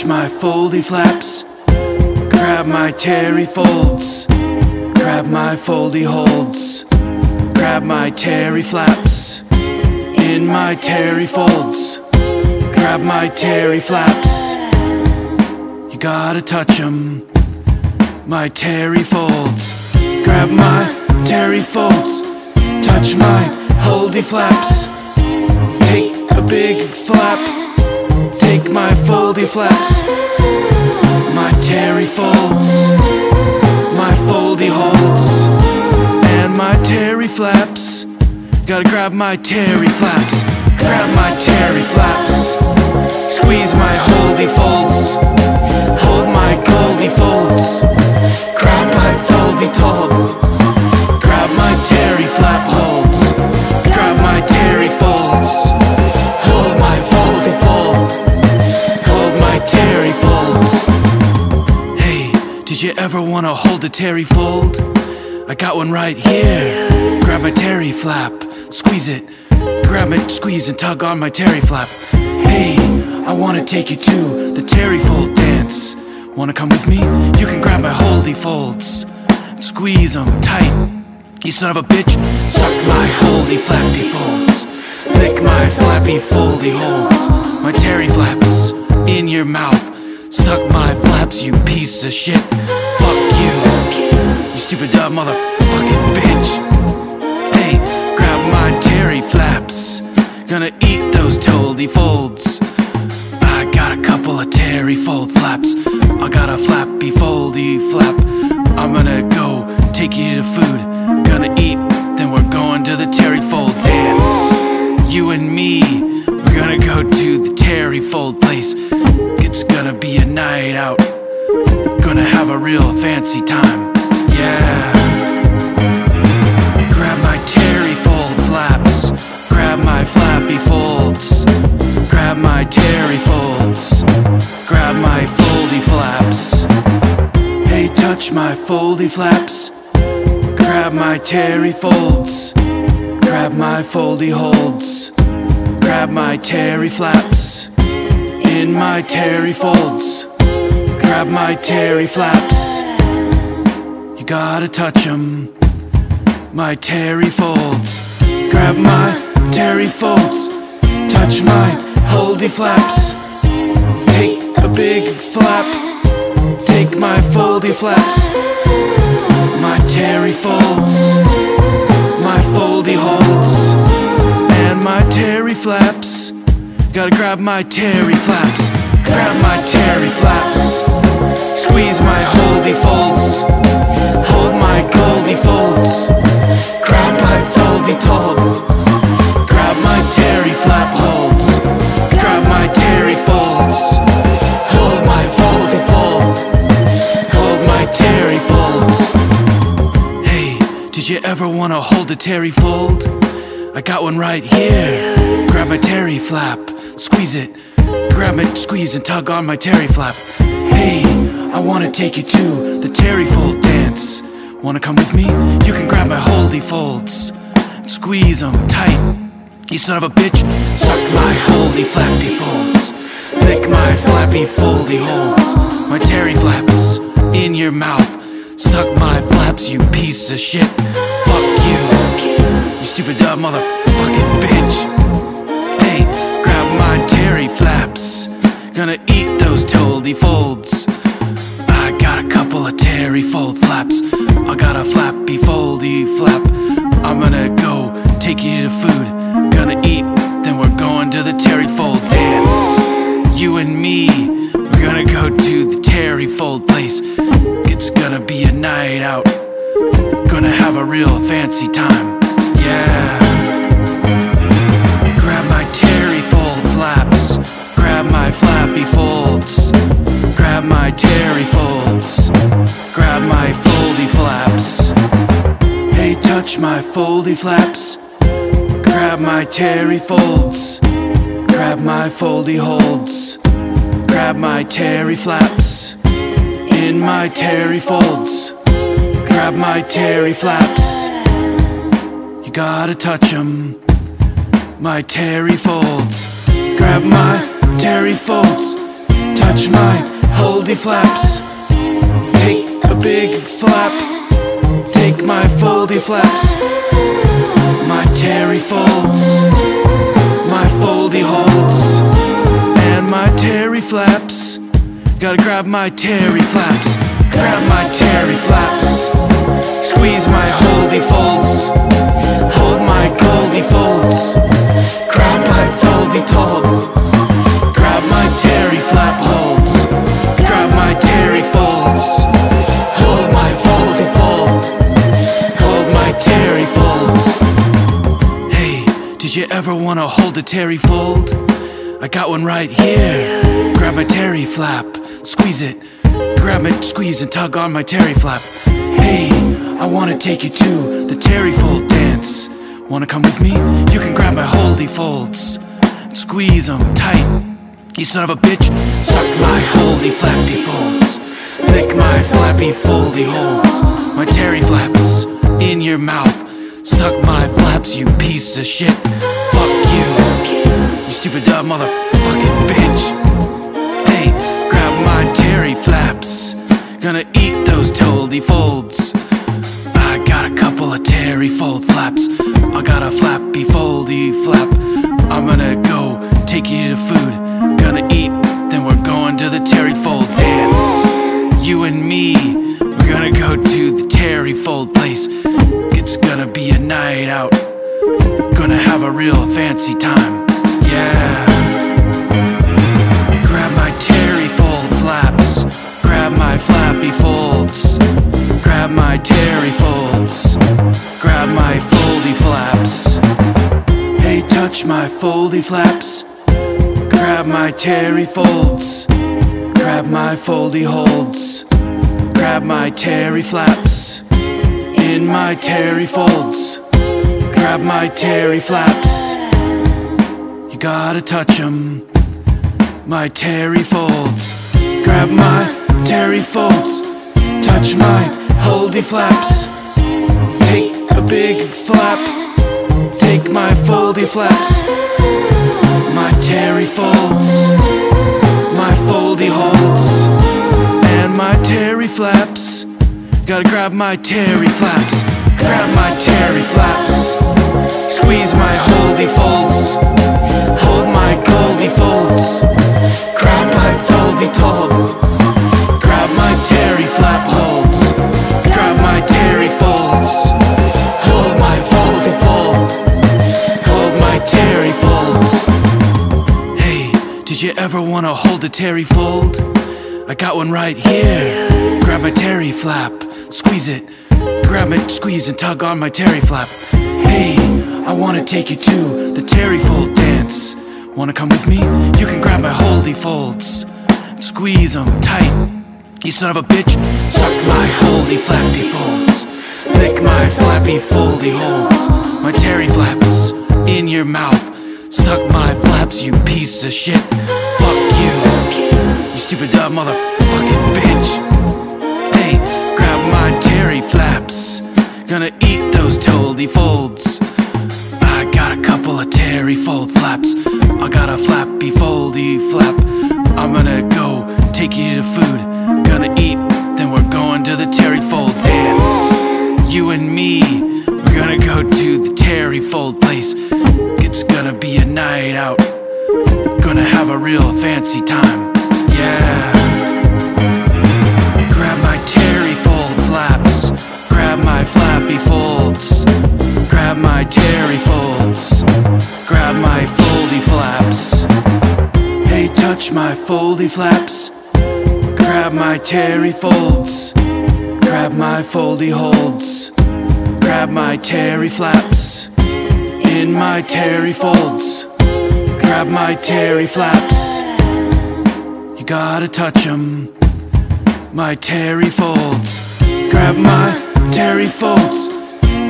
Catch my foldy flaps, grab my Terryfolds, grab my foldy holds, grab my Terryflaps. In my Terryfolds, grab my Terryflaps. You gotta touch 'em, my Terryfolds. Grab my Terryfolds, touch my holdy flaps. Take a big flap, take my foldy flaps. My Terryfolds, my foldy holds, and my Terryflaps. Gotta grab my Terryflaps, grab my Terryflaps. Squeeze my holdy folds, hold my goldy folds. Grab my foldy folds, grab my Terryflap holds, grab my Terryfolds, hold my foldy folds, hold my Terryfolds. Hey, did you ever wanna hold a Terryfold? I got one right here. Grab my Terryflap, squeeze it, grab it, squeeze and tug on my Terryflap. Hey, I wanna take you to the Terryfold dance. Wanna come with me? You can grab my holdy folds, squeeze them tight. You son of a bitch, suck my holdy flappy folds, lick my flappy foldy holds. My Terryflaps in your mouth, suck my flaps, you piece of shit. Fuck you, you stupid dumb motherfucking bitch. My Terryflaps, gonna eat those holdy folds. I got a couple of Terryfold flaps, I got a flappy foldy flap. I'm gonna go take you to food, gonna eat, then we're going to the Terryfold dance. You and me, we're gonna go to the Terryfold place. It's gonna be a night out, gonna have a real fancy time, yeah. My Terryfolds, grab my foldy flaps. Hey, touch my foldy flaps, grab my Terryfolds, grab my foldy holds, grab my Terryflaps. In my Terryfolds, grab my Terryflaps. You gotta touch 'em, my Terryfolds. Grab my Terryfolds, touch my holdy flaps, take a big flap, take my foldy flaps. My Terryfolds, my foldy holds, and my Terryflaps. Gotta grab my Terryflaps, grab my Terryflaps. Squeeze my holdy folds, hold my goldy folds. Grab my foldy folds, grab my Terryflap holds, grab my Terryfolds, hold my foldy folds, hold my Terryfolds. Hey, did you ever wanna hold a Terryfold? I got one right here. Grab my Terryflap, squeeze it, grab it, squeeze and tug on my Terryflap. Hey, I wanna take you to the Terryfold dance. Wanna come with me? You can grab my holdy folds, squeeze them tight. You son of a bitch, suck my holdy flappy folds, lick my flappy foldy holds. My Terryflaps in your mouth, suck my flaps, you piece of shit. Fuck you, you stupid dumb motherfucking bitch. Hey, grab my Terryflaps, gonna eat those holdy folds. I got a couple of Terryfold flaps, I got a flappy foldy flap. I'm gonna go take you to food, gonna eat, then we're going to the Terryfold dance. You and me, we're gonna go to the Terryfold place. It's gonna be a night out, gonna have a real fancy time, yeah. Grab my Terryfold flaps, grab my flappy folds, grab my Terryfolds, grab my foldy flaps. Hey, touch my foldy flaps, grab my Terryfolds, grab my foldy holds, grab my Terryflaps. In my Terryfolds, grab my Terryflaps. You gotta touch 'em, my Terryfolds. Grab my Terryfolds, touch Catch my holdy flaps, take a big flap, take my foldy flaps, my Terry folds, my foldy holds, and my Terry flaps. Gotta grab my Terry flaps, grab my Terry flaps, squeeze my holdy folds, hold my goldy folds, grab my foldy folds, grab my Terry flap holds, grab my Terry folds, hold my foldy folds, hold my Terry folds. Hey, did you ever wanna hold a Terry fold? I got one right here. Grab my Terry flap, squeeze it, grab it, squeeze and tug on my Terry flap. Hey, I wanna take you to the Terryfold dance. Wanna come with me? You can grab my holdy folds, squeeze them tight. You son of a bitch, suck my holdy flappy folds, lick my flappy foldy holds, my Terry flaps in your mouth. Suck my flaps, you piece of shit. Fuck you, you stupid dumb motherfucking bitch. Hey, grab my Terry flaps, gonna eat those holdy folds. I got a couple of Terry fold flaps, I got a flappy foldy flap. I'm gonna go take you to food, gonna eat, then we're going to the Terry fold dance. You and me, we're gonna go to the Terry fold place. It's gonna be a night out, gonna have a real fancy time, yeah. Grab my Terry fold flaps, grab my flappy folds, grab my Terry folds, grab my foldy flaps. Hey, touch my foldy flaps, grab my Terry folds, grab my foldy holds, grab my Terry flaps, in my Terry folds, grab my Terry flaps. You gotta touch 'em, my Terry folds. Grab my Terry folds, touch my holdy flaps, take a big flap, take my foldy flaps, my Terry folds, my foldy holds, and my Terry flaps. Gotta grab my Terry flaps, grab my Terry flaps, squeeze my holdy folds, hold my goldy folds, grab my foldy folds, grab my Terry flap holds, grab my Terry folds, hold my foldy folds, hold my Terry folds. Hey, did you ever wanna hold a Terry fold? I got one right here. Grab my Terry flap, squeeze it, grab it, squeeze and tug on my Terry flap. Hey, I wanna take you to the Terryfold dance. Wanna come with me? You can grab my holdy folds, squeeze them tight. You son of a bitch, suck my holdy flappy folds, lick my flappy foldy holds, my Terry flaps in your mouth. Suck my flaps, you piece of shit. Fuck you, you stupid dumb motherfucking bitch. Hey, grab my Terry flaps, gonna eat those holdy folds. I got a couple of Terry fold flaps, I got a flappy foldy flap. I'm gonna go take you to food, gonna eat, then we're going to the Terry fold dance. You and me, we're gonna go to the Terry fold place. It's gonna be a night out, gonna have a real fancy time, yeah. Flappy folds, grab my Terry folds, grab my foldy flaps. Hey, touch my foldy flaps, grab my Terry folds, grab my foldy holds, grab my Terry flaps, in my Terry folds, grab my Terry flaps. You gotta touch 'em, my Terry folds. Grab my Terry folds,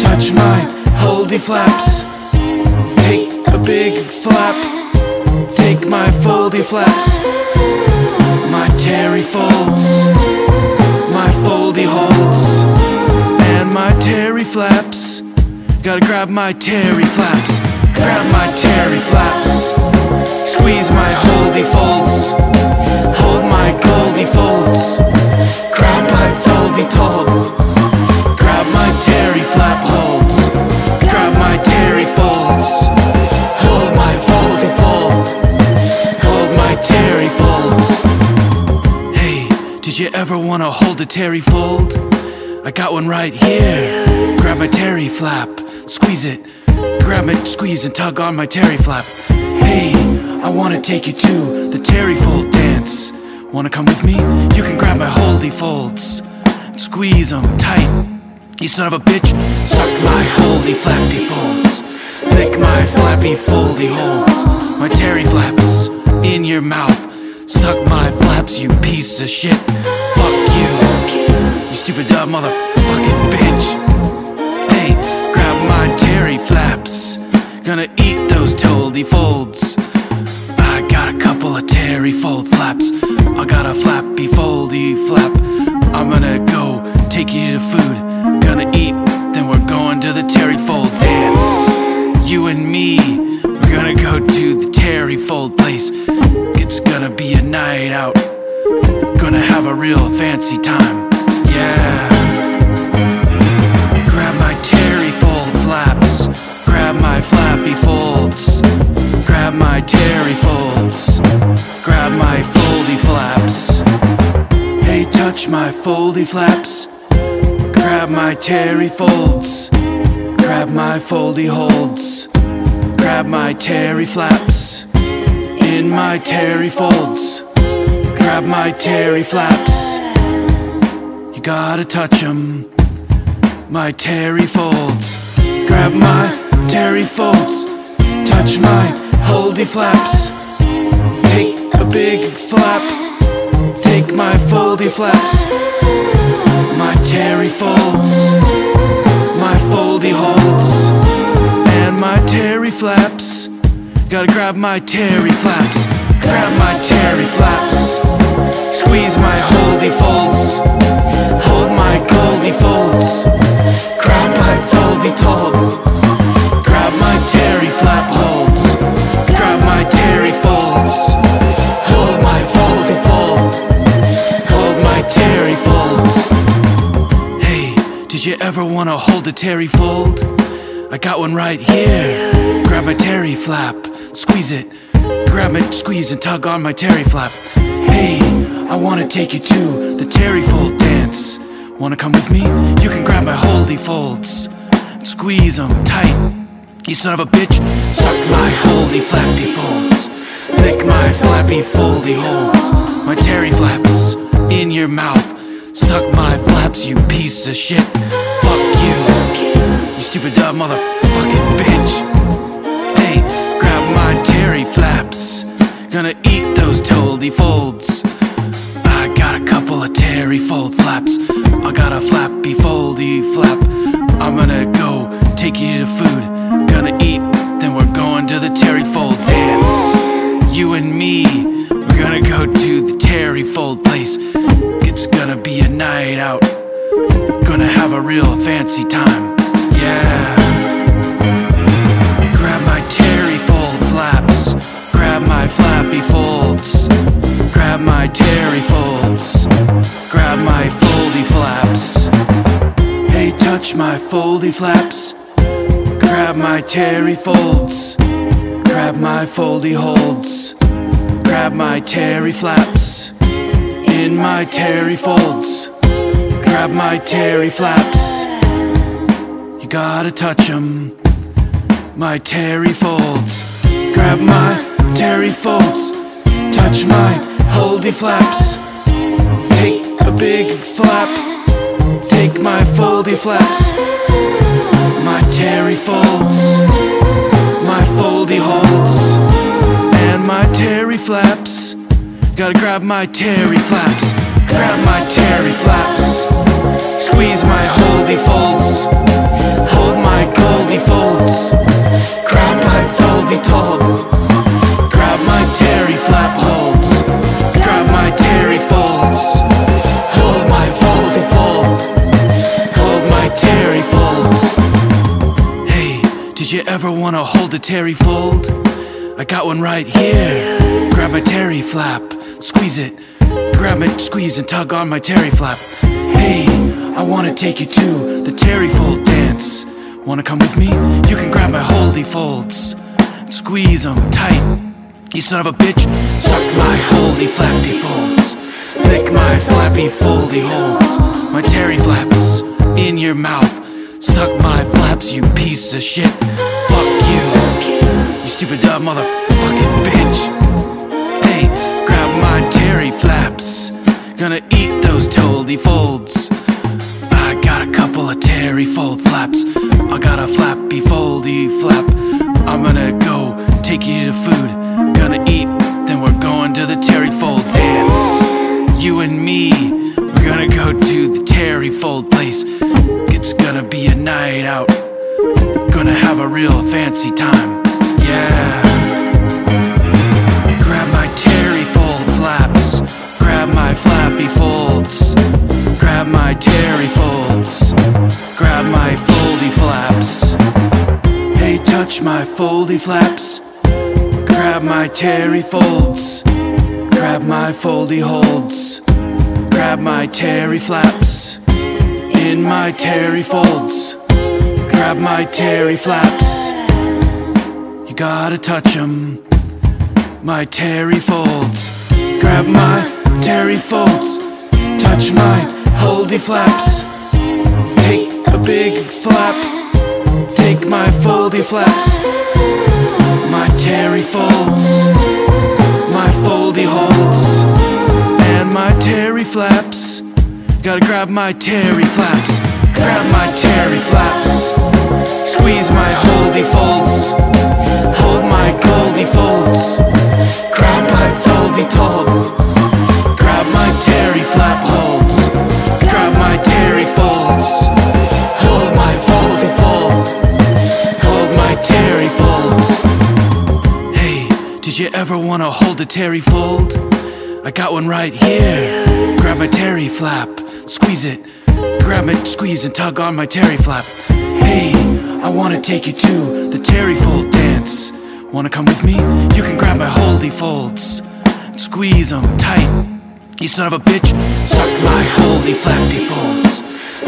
touch my holdy flaps, take a big flap, take my foldy flaps, my Terry folds, my foldy holds, and my Terry flaps. Gotta grab my Terry flaps, grab my Terry flaps, squeeze my holdy folds, hold my my Goldie folds. Grab my Foldy tolls. Grab my Terry flat holds. Grab my Terry folds. Hold my Foldy folds. Hold my Terry folds. Hey, did you ever want to hold a Terry fold? I got one right here. Grab my Terry flap, squeeze it. Grab it, squeeze and tug on my Terry flap. Hey, I wanna take you to the Terryfold dance. Wanna come with me? You can grab my Holdy folds, squeeze them tight. You son of a bitch, suck my Holdy flappy folds. Lick my flappy Foldy holds. My Terry flaps in your mouth. Suck my flaps, you piece of shit. Fuck you, you stupid dumb motherfucking bitch. Hey, grab my Terry flaps. Gonna eat those Holdy folds. I got a couple of Terryfold flaps. I got a flappy Foldy flap. I'm gonna go take you to food. Gonna eat, then we're going to the Terryfold dance. You and me, we're gonna go to the Terryfold place. It's gonna be a night out. Gonna have a real fancy time. Yeah. Grab my Terryfold flaps. Grab my flappy folds. Grab my Terry folds. Grab my Foldy flaps. Hey, touch my Foldy flaps. Grab my Terry folds. Grab my Foldy holds. Grab my Terry flaps. In my Terry folds. Grab my Terry flaps. You gotta touch 'em. My Terry folds. Grab my Terry folds. Touch my Holdy flaps. Take a big flap. Take my Foldy flaps. My Terry folds. My Foldy holds. And my Terry flaps. Gotta grab my Terry flaps. Grab my Terry flaps. Squeeze my Holdy folds. Hold my Goldie folds. Grab my Foldy tolls. Grab my Terry flap holds. Grab my Terry folds. Hold my Foldy folds. Hold my Terry folds. Hey, did you ever wanna hold a Terry fold? I got one right here. Grab my Terry flap, squeeze it. Grab it, squeeze and tug on my Terry flap. Hey, I wanna take you to the Terryfold dance. Wanna come with me? You can grab my Holdy folds, squeeze them tight. You son of a bitch, suck my Holdy flappy folds. Lick my flappy Foldy holds. My Terry flaps in your mouth. Suck my flaps, you piece of shit. Fuck you, you stupid dumb motherfucking bitch. Hey, grab my Terry flaps. Gonna eat those Holdy folds. I got a couple of Terryfold flaps. I got a flappy Foldy flap. I'm gonna go take you to food. Gonna eat, then we're going to the Terryfold dance. You and me, we're gonna go to the Terryfold place. It's gonna be a night out. Gonna have a real fancy time. Yeah. Grab my Terryfold flaps. Grab my flappy folds. Grab my Terry folds. Grab my Foldy flaps. Hey, touch my Foldy flaps. Grab my Terry folds. Grab my Foldy holds. Grab my Terry flaps. In my Terry folds. Grab my Terry flaps. You gotta touch 'em. My Terry folds. Grab my Terry folds. Touch my Holdy flaps. Take a big flap. Take my Foldy flaps. My Terry folds. My Foldy holds. And my Terry flaps. Gotta grab my Terry flaps. Grab my Terry flaps. Squeeze my Holdy folds. Hold my Goldie folds. Grab my Foldy tolls. Grab my Terry flap holds. Grab my Terry folds. Hold my Foldy folds. Hold my Terry folds. Hey, did you ever want to hold a Terry fold? I got one right here. Grab my Terry flap, squeeze it. Grab it, squeeze and tug on my terry flap. Hey, I wanna take you to the Terryfold dance. Wanna come with me? You can grab my holdy folds, squeeze them tight. You son of a bitch, suck my holdy flappy folds, lick my flappy foldy holds. My terry flaps in your mouth, suck my flaps, you piece of shit. Fuck you, you stupid dumb motherfucking bitch. Hey, grab my terry flaps, gonna eat those holdy folds. I got a couple of Terryfold flaps, I got a flappy foldy flap. I'm gonna go take you to food, gonna eat, then we're going to the Terryfold dance. You and me, we're gonna go to the Terryfold place. It's gonna be a night out, gonna have a real fancy time, yeah. Grab my Terryfold flaps, grab my flappy folds, grab my Terryfolds, grab my foldy flaps. Hey, touch my foldy flaps, grab my Terryfolds, grab my foldy holds, grab my terry flaps. In my terry folds, grab my terry flaps. You gotta touch 'em, my terry folds. Grab my terry folds, touch my holdy flaps. Take a big flap, take my foldy flaps. My terry folds, my foldy holds, and my terry flaps. Gotta grab my terry flaps, grab my terry flaps, squeeze my holdy folds, hold my goldy folds, grab my foldy folds, grab my terry flap holds, grab my terry folds, hold my foldy folds, hold my terry folds. Hey, did you ever wanna hold a terry fold? I got one right here. Grab my terry flap, squeeze it, grab it, squeeze and tug on my terry flap. Hey, I wanna take you to the Terryfold dance. Wanna come with me? You can grab my holdy folds, squeeze them tight. You son of a bitch, suck my holdy flappy folds,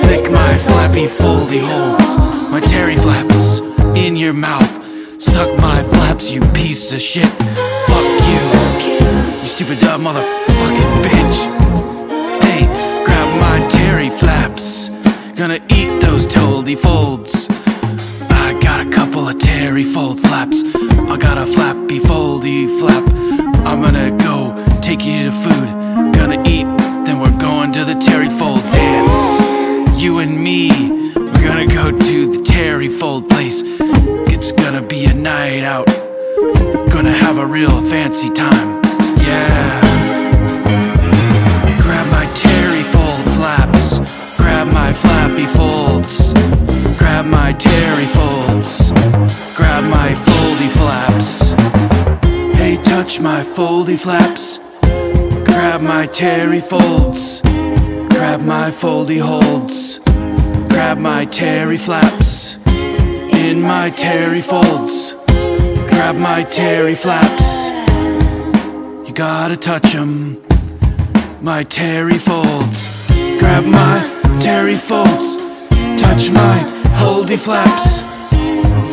lick my flappy foldy holds. My terry flaps in your mouth, suck my flaps, you piece of shit. Fuck you, you stupid dumb motherfucking bitch. Hey, grab my terry flaps, gonna eat those holdy folds. I got a couple of Terryfold flaps, I got a flappy foldy flap. I'm gonna go take you to food, gonna eat, then we're going to the Terryfold dance. You and me, we're gonna go to the Terryfold place. It's gonna be a night out, gonna have a real fancy time, yeah. Grab my Terryfold flaps, grab my flappy folds, grab my Terryfolds, grab my foldy flaps. Hey, touch my foldy flaps, grab my Terryfolds, grab my foldy holds, grab my terry flaps, in my terry folds, grab my terry flaps. You gotta touch 'em, my terry folds. Grab my terry folds, touch my holdy flaps.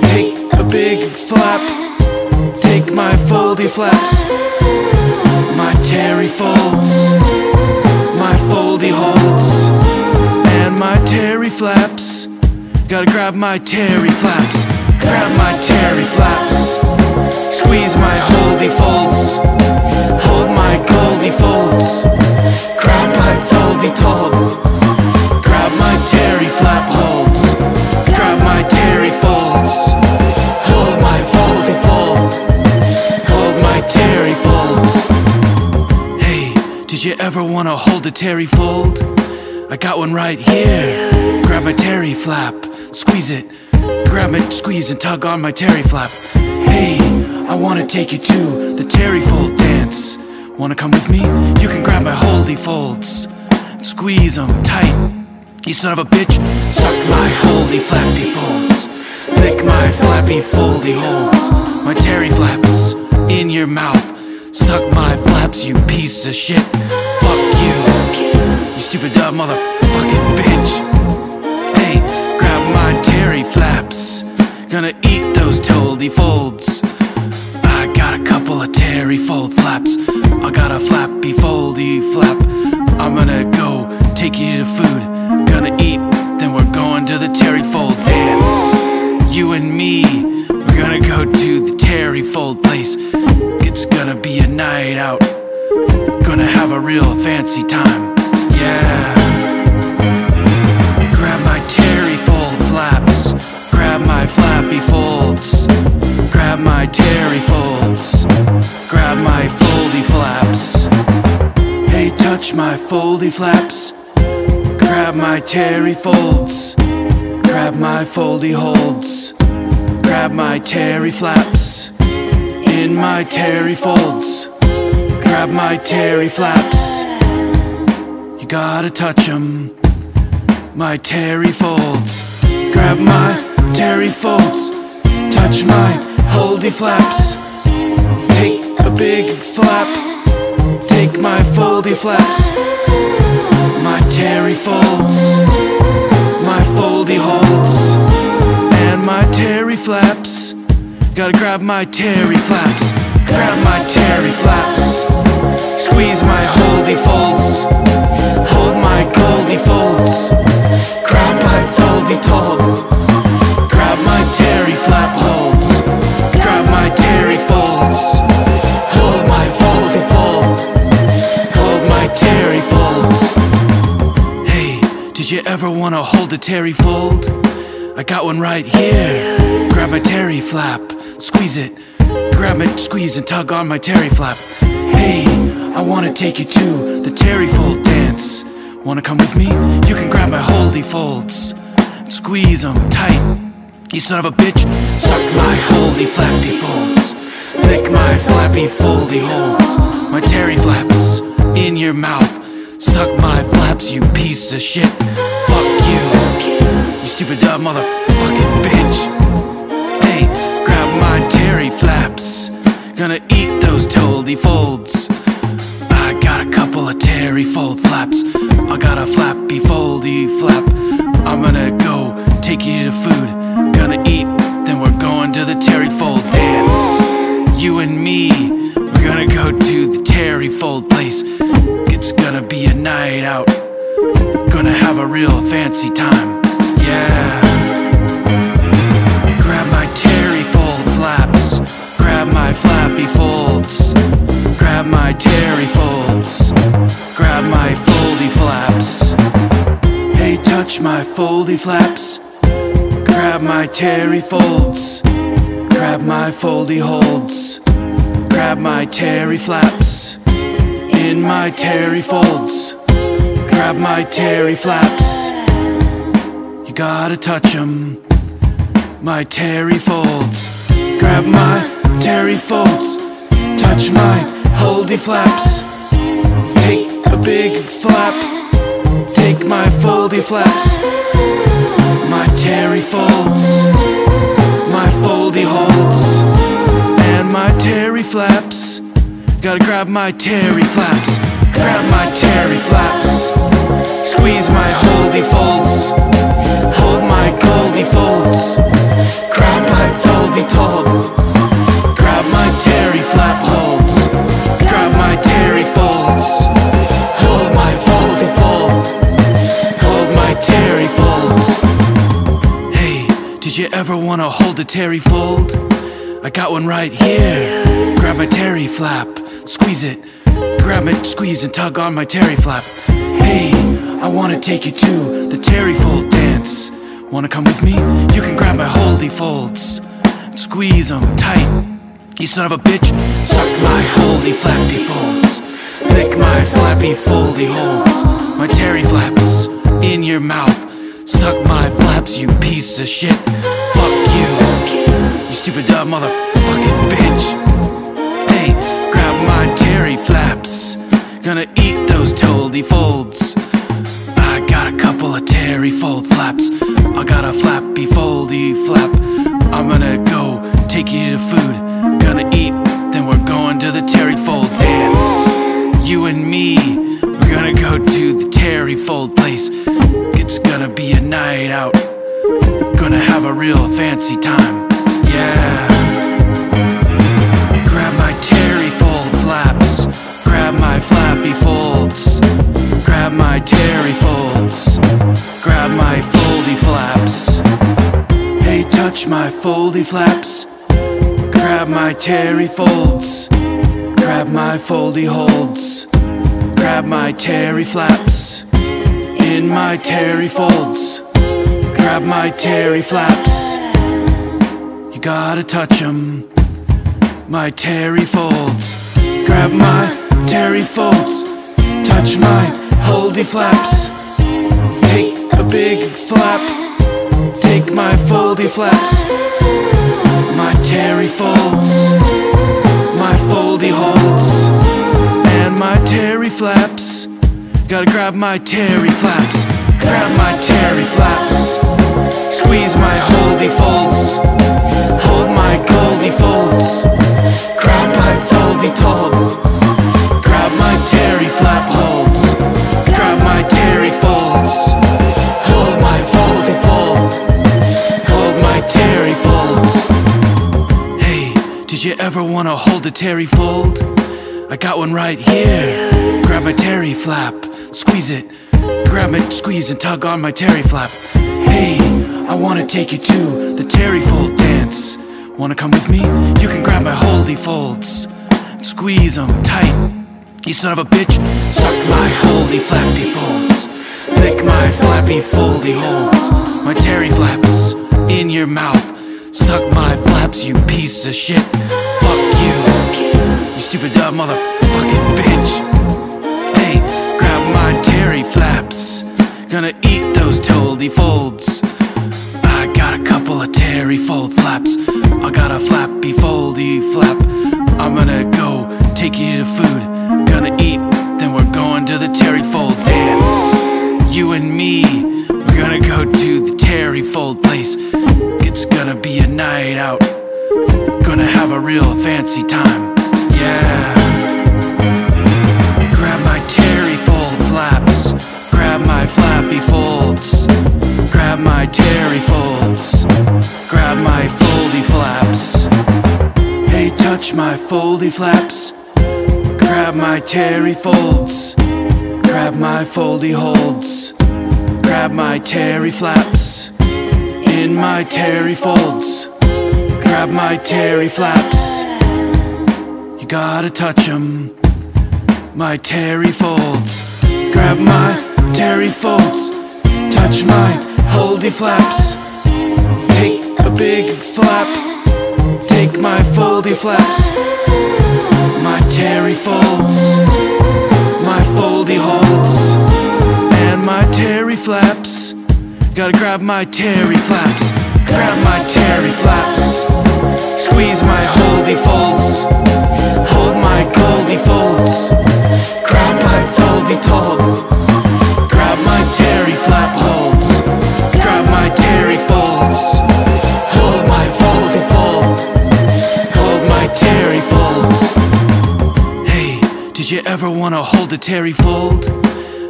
Take a big flap, take my foldy flaps. My terry folds, my foldy holds, my terry flaps. Gotta grab my terry flaps, grab my terry flaps, squeeze my holdy folds, hold my goldy folds, grab my foldy folds, grab my terry flap holds, grab my terry folds, hold my foldy folds, hold my terry folds. Hey, did you ever wanna hold a terry fold? I got one right here. Grab my terry flap, squeeze it, grab it, squeeze and tug on my terry flap. Hey, I wanna take you to the Terryfold dance. Wanna come with me? You can grab my holdy folds, squeeze them tight. You son of a bitch, suck my holdy flappy folds, lick my flappy foldy holds. My terry flaps in your mouth, suck my flaps, you piece of shit. stupid dumb motherfucking bitch. Hey, grab my terry flaps, gonna eat those Terry folds. I got a couple of terry fold flaps, I got a flappy foldy flap. I'm gonna go take you to food, gonna eat, then we're going to the Terryfold dance. You and me, we're gonna go to the Terryfold place. It's gonna be a night out, gonna have a real fancy time, yeah. Grab my Terryfold flaps, grab my flappy folds, grab my Terryfolds, grab my foldy flaps. Hey, touch my foldy flaps, grab my Terryfolds, grab my foldy holds, grab my terry flaps. In my Terryfolds, grab my terry flaps. You gotta touch 'em, my Terryfolds. Grab my Terryfolds, touch my holdy flaps. Take a big flap, take my foldy flaps. My Terryfolds, my foldy holds, and my terry flaps. Gotta grab my terry flaps, grab my terry flaps. Squeeze my holdy folds, hold my goldy folds. Grab my foldy folds, grab my terry flap holds, grab my terry folds, hold my foldy folds, hold my terry folds. Hey, did you ever wanna hold a terry fold? I got one right here. Grab my terry flap, squeeze it, grab it, squeeze and tug on my terry flap. Hey, I wanna take you to the Terryfold dance. Wanna come with me? You can grab my holdy folds, squeeze them tight. You son of a bitch, suck my holdy flappy folds, lick my flappy foldy holds. My terry flaps in your mouth, suck my flaps, you piece of shit. Fuck you, you stupid dumb motherfucking bitch. My terry flaps, gonna eat those Terry folds. I got a couple of terry fold flaps, I got a flappy foldy flap. I'm gonna go take you to food, gonna eat, then we're going to the Terryfold dance. You and me, we're gonna go to the Terryfold place. It's gonna be a night out, gonna have a real fancy time, yeah. Flappy folds, grab my terry folds, grab my foldy flaps. Hey, touch my foldy flaps, grab my terry folds, grab my foldy holds, grab my terry flaps. In my Terryfolds, grab my terry flaps. You gotta touch 'em, my Terryfolds. Grab my Terryfolds, touch my holdy flaps. Take a big flap, take my foldy flaps. My Terryfolds, my foldy holds, and my terry flaps. Gotta grab my terry flaps, grab my terry flaps. Squeeze my holdy folds, hold my goldy folds. Grab my foldy folds, grab my terry flap holds, grab my terry folds, hold my foldy folds, hold my terry folds. Hey, did you ever wanna hold a terry fold? I got one right here. Grab my terry flap, squeeze it, grab it, squeeze and tug on my terry flap. Hey, I wanna take you to the Terryfold dance. Wanna come with me? You can grab my holdy folds, squeeze them tight. You son of a bitch, suck my holdy flappy folds, lick my flappy foldy holds. My terry flaps in your mouth, suck my flaps, you piece of shit. Fuck you, you stupid dumb motherfucking bitch. Hey, grab my terry flaps, gonna eat those holdy folds. I got a couple of Terryfold flaps, I got a flappy foldy flap. I'm gonna go take you to food, gonna eat, then we're going to the Terryfold dance. You and me, we're gonna go to the Terryfold. real fancy time, yeah. Grab my Terryfold flaps, grab my flappy folds, grab my Terryfolds, grab my foldy flaps. Hey, touch my foldy flaps, grab my Terryfolds, grab my foldy holds, grab my Terry flaps, in my Terryfolds. Grab my Terry flaps, you gotta touch 'em. My Terry folds, grab my Terry folds, touch my holdy flaps. Take a big flap, take my foldy flaps. My Terry folds, my foldy holds, and my Terry flaps. Gotta grab my Terry flaps, grab my Terry flaps. Squeeze my holdy folds, hold my goldy folds, grab my foldy folds, grab my Terry flap holds, grab my Terry folds, hold my foldy folds, hold my Terry folds. Hey, did you ever wanna hold a Terry fold? I got one right here. Grab my Terry flap, squeeze it, grab it, squeeze and tug on my Terry flap. Hey, I wanna take you to the Terryfold dance. Wanna come with me? You can grab my holdy folds, squeeze them tight. You son of a bitch, suck my holdy flappy folds, lick my flappy foldy holds, my Terry flaps in your mouth. Suck my flaps, you piece of shit. Fuck you, you stupid dumb motherfucking bitch. Hey, grab my Terry flaps, gonna eat those holdy folds. I got a couple of Terryfold flaps, I got a flappy foldy flap. I'm gonna go take you to food, gonna eat, then we're going to the Terryfold dance. You and me, we're gonna go to the Terryfold place. It's gonna be a night out, gonna have a real fancy time, yeah. Grab my Terryfold flaps, grab my flappy folds, grab my Terry folds, grab my foldy flaps. Hey, touch my foldy flaps, grab my Terry folds, grab my foldy holds, grab my Terry flaps, in my Terry folds, grab my Terry flaps. You gotta touch 'em, my Terry folds, grab my Terry folds, touch my holdy flaps. Take a big flap, take my foldy flaps. My Terry folds, my foldy holds, and my Terry flaps. Gotta grab my Terry flaps, grab my Terry flaps. Squeeze my holdy folds, hold my goldy folds, grab my foldy folds. Terry flap holds, grab my Terry folds, hold my foldy folds, hold my Terry folds. Hey, did you ever want to hold a Terry fold?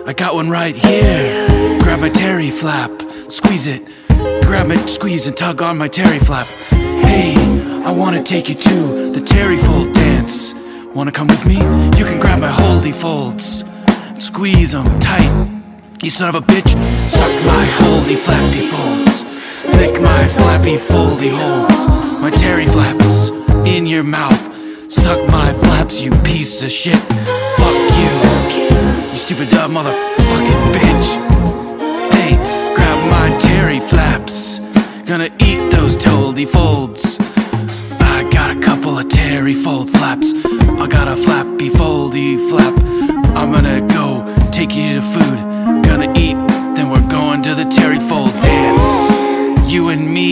I got one right here. Grab my Terry flap, squeeze it, grab it, squeeze and tug on my Terry flap. Hey, I want to take you to the Terryfold dance. Want to come with me? You can grab my holdy folds, squeeze them tight. You son of a bitch, suck my holdy flappy folds, lick my flappy foldy holds, my Terry flaps in your mouth. Suck my flaps, you piece of shit. Fuck you, you stupid dumb motherfucking bitch. Hey, grab my Terry flaps, gonna eat those holdy folds. I got a couple of Terryfold flaps, I got a flappy foldy flap. I'm gonna go take you to food, gonna eat, then we're going to the Terryfold dance. You and me,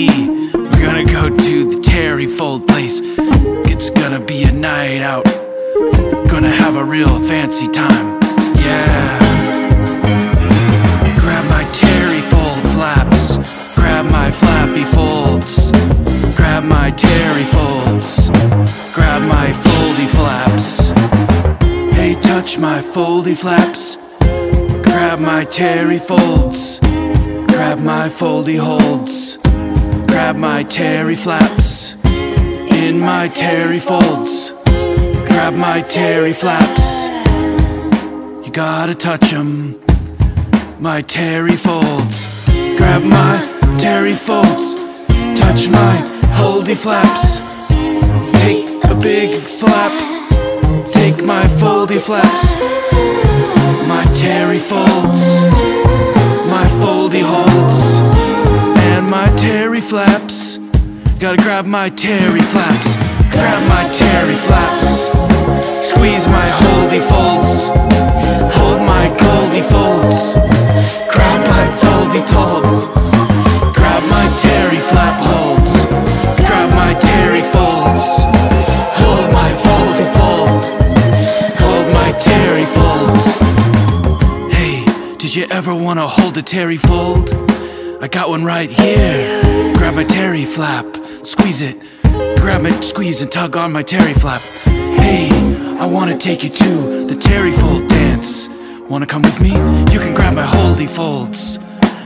we're gonna go to the Terryfold place. It's gonna be a night out, gonna have a real fancy time, yeah. Grab my Terryfold flaps, grab my flappy folds, grab my Terryfolds, grab my foldy flaps. Hey, touch my foldy flaps, grab my Terry folds, grab my foldy holds, grab grab my terry flaps, in my terry folds, grab my terry flaps. You gotta touch 'em, my terry folds. Grab my terry folds, touch my holdy flaps. Take a big flap, take my foldy flaps. My terry folds, my foldy holds, and my terry flaps. Gotta grab my terry flaps, grab my terry flaps. Squeeze my holdy folds, hold my goldy folds. Grab my foldy folds, grab my terry flap holds. Grab my terry folds, hold my foldy folds. Hold my terry folds. Hey, did you ever wanna hold a terry fold? I got one right here. Grab my terry flap, squeeze it. Grab it, squeeze and tug on my terry flap. Hey, I wanna take you to the Terryfold dance. Wanna come with me? You can grab my holdy folds,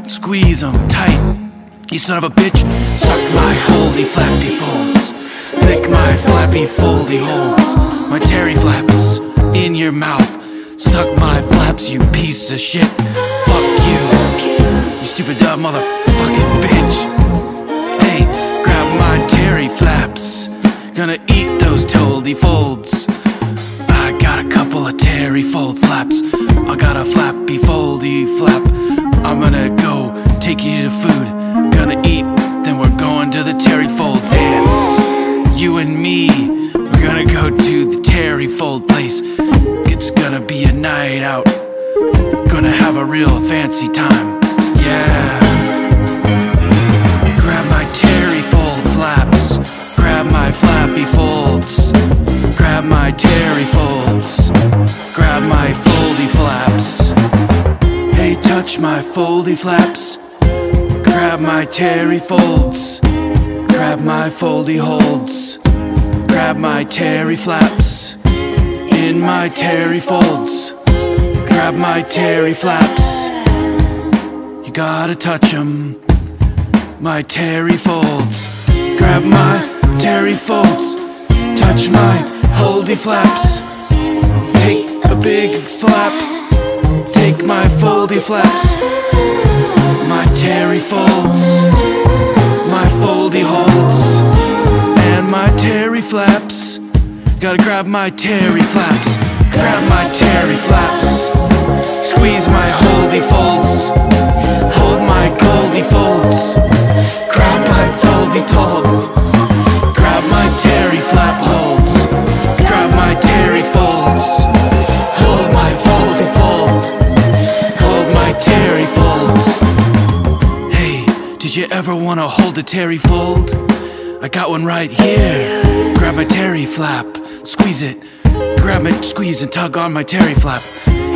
squeeze them tight. You son of a bitch, suck my holdy flappy folds, lick my flappy foldy holds. My terry flaps in your mouth, suck my flaps, you piece of shit. Fuck you, you stupid dumb motherfucking bitch. Hey, grab my terry flaps, gonna eat those holdy folds. I got a couple of terry fold flaps, I got a flappy foldy flap. I'm gonna go take you to food, gonna eat, then we're going to the Terryfold dance. You and me, we're gonna go to the Terryfold place. It's gonna be a night out, gonna have a real fancy time, yeah. Grab my Terryfold flaps, grab my flappy folds, grab my terry folds, grab my foldy flaps. Hey, touch my foldy flaps, grab my terry folds, grab my foldy holds, grab my terry flaps, in my terry folds, grab my terry flaps. You gotta touch 'em, my terry folds. Grab my terry folds, touch my holdy flaps. Take a big flap, take my foldy flaps. My terry folds, my foldy holds, and my terry flaps. Gotta grab my terry flaps, grab my terry flaps. Squeeze my holdy folds, hold my goldy folds. Grab my foldy folds, grab my terry flap holds, grab my terry folds, hold my foldy folds, hold my terry folds. Hey, did you ever wanna hold a terry fold? I got one right here. Grab my terry flap, squeeze it. Grab it, squeeze and tug on my terry flap.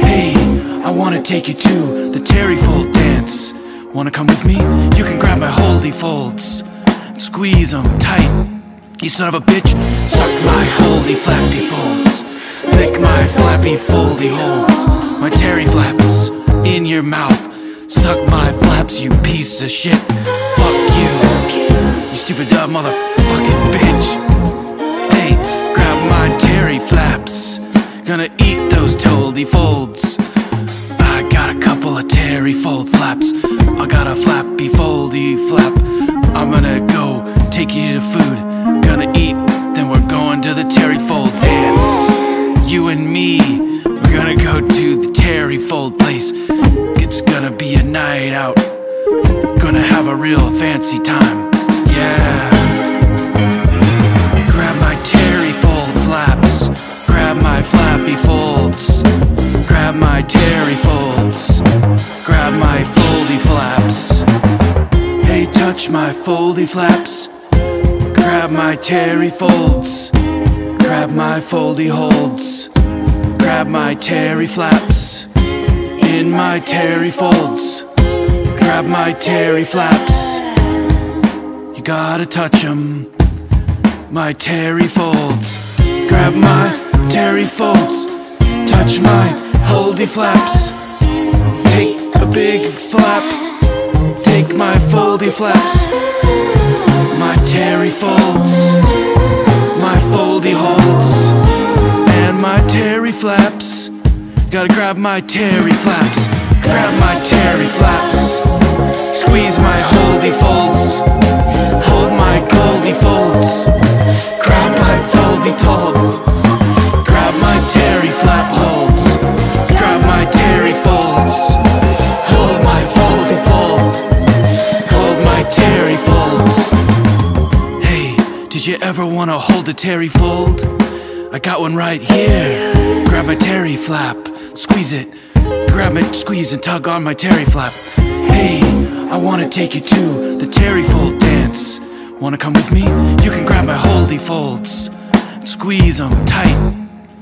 Hey, I wanna take you to the Terryfold dance. Wanna come with me? You can grab my holdy folds, squeeze them tight. You son of a bitch, suck my holdy flappy folds, lick my flappy foldy holds. My terry flaps in your mouth, suck my flaps, you piece of shit. Fuck you, you stupid dumb motherfucking bitch. Hey, grab my terry flaps, gonna eat those holdy folds. I got a couple of terry fold flaps, I got a flappy foldy flap. I'm gonna go take you to food, gonna eat, then we're going to the Terryfold dance. You and me, we're gonna go to the Terryfold place. It's gonna be a night out, gonna have a real fancy time, yeah. Grab my Terryfold flaps, grab my flappy folds, grab my terry folds, grab my foldy flaps. Hey, touch my foldy flaps, grab my terry folds, grab my foldy holds, grab my terry flaps, in my terry folds, grab my terry flaps. You gotta touch 'em, my terry folds, grab my terry folds, touch my holdy flaps. Take a big flap, take my foldy flaps. Terry folds, my foldy holds, and my Terry flaps. Gotta grab my Terry flaps, grab my Terry flaps, squeeze my holdy folds, hold my goldy folds, grab my foldy folds, grab my Terry flap holds, grab my Terry folds, hold my foldy folds, hold my Terry folds. Hey, did you ever wanna hold a Terry fold? I got one right here. Grab my Terry flap, squeeze it, grab it, squeeze and tug on my Terry flap. Hey, I wanna take you to the Terryfold dance. Wanna come with me? You can grab my holdy folds, squeeze them tight.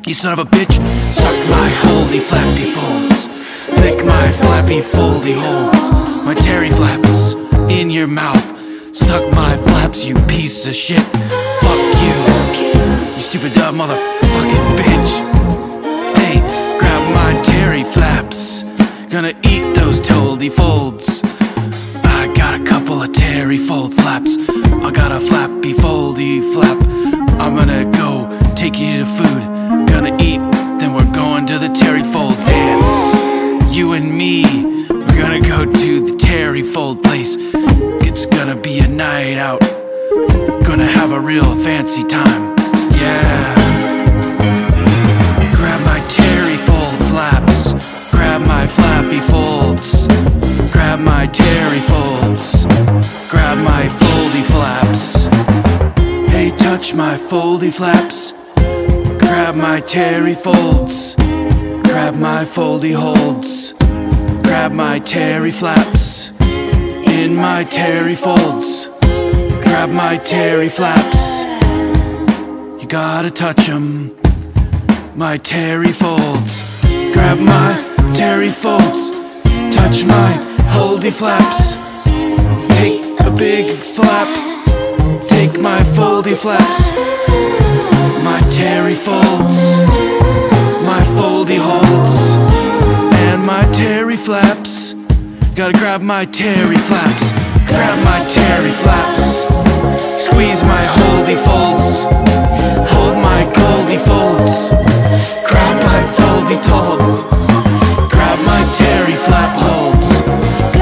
You son of a bitch, suck my holdy flappy folds, lick my flappy foldy holds, my Terry flaps in your mouth. Suck my flaps, you piece of shit. Fuck you, you stupid dumb motherfucking bitch. Hey, grab my Terry flaps, gonna eat those holdy folds. I got a couple of Terryfold flaps, I got a flappy foldy flap. I'm gonna go take you to food, gonna eat, then we're going to the Terryfold dance. You and me, we're gonna go to the Terryfold place. It's gonna be a night out, gonna have a real fancy time, yeah. Grab my Terryfold flaps, grab my flappy folds, grab my Terryfolds, grab my foldy flaps. Hey, touch my foldy flaps, grab my Terryfolds, grab my foldy holds, grab my Terry flaps. In my Terry folds, grab my Terry flaps. You gotta touch 'em, my Terry folds. Grab my Terry folds, touch my holdy flaps. Take a big flap, take my foldy flaps. My Terry folds, my foldy holds, and my Terry flaps. Gotta grab my Terry flaps, grab my Terry flaps, squeeze my holdy folds, hold my goldy folds, grab my foldy folds, grab my Terry flap holds,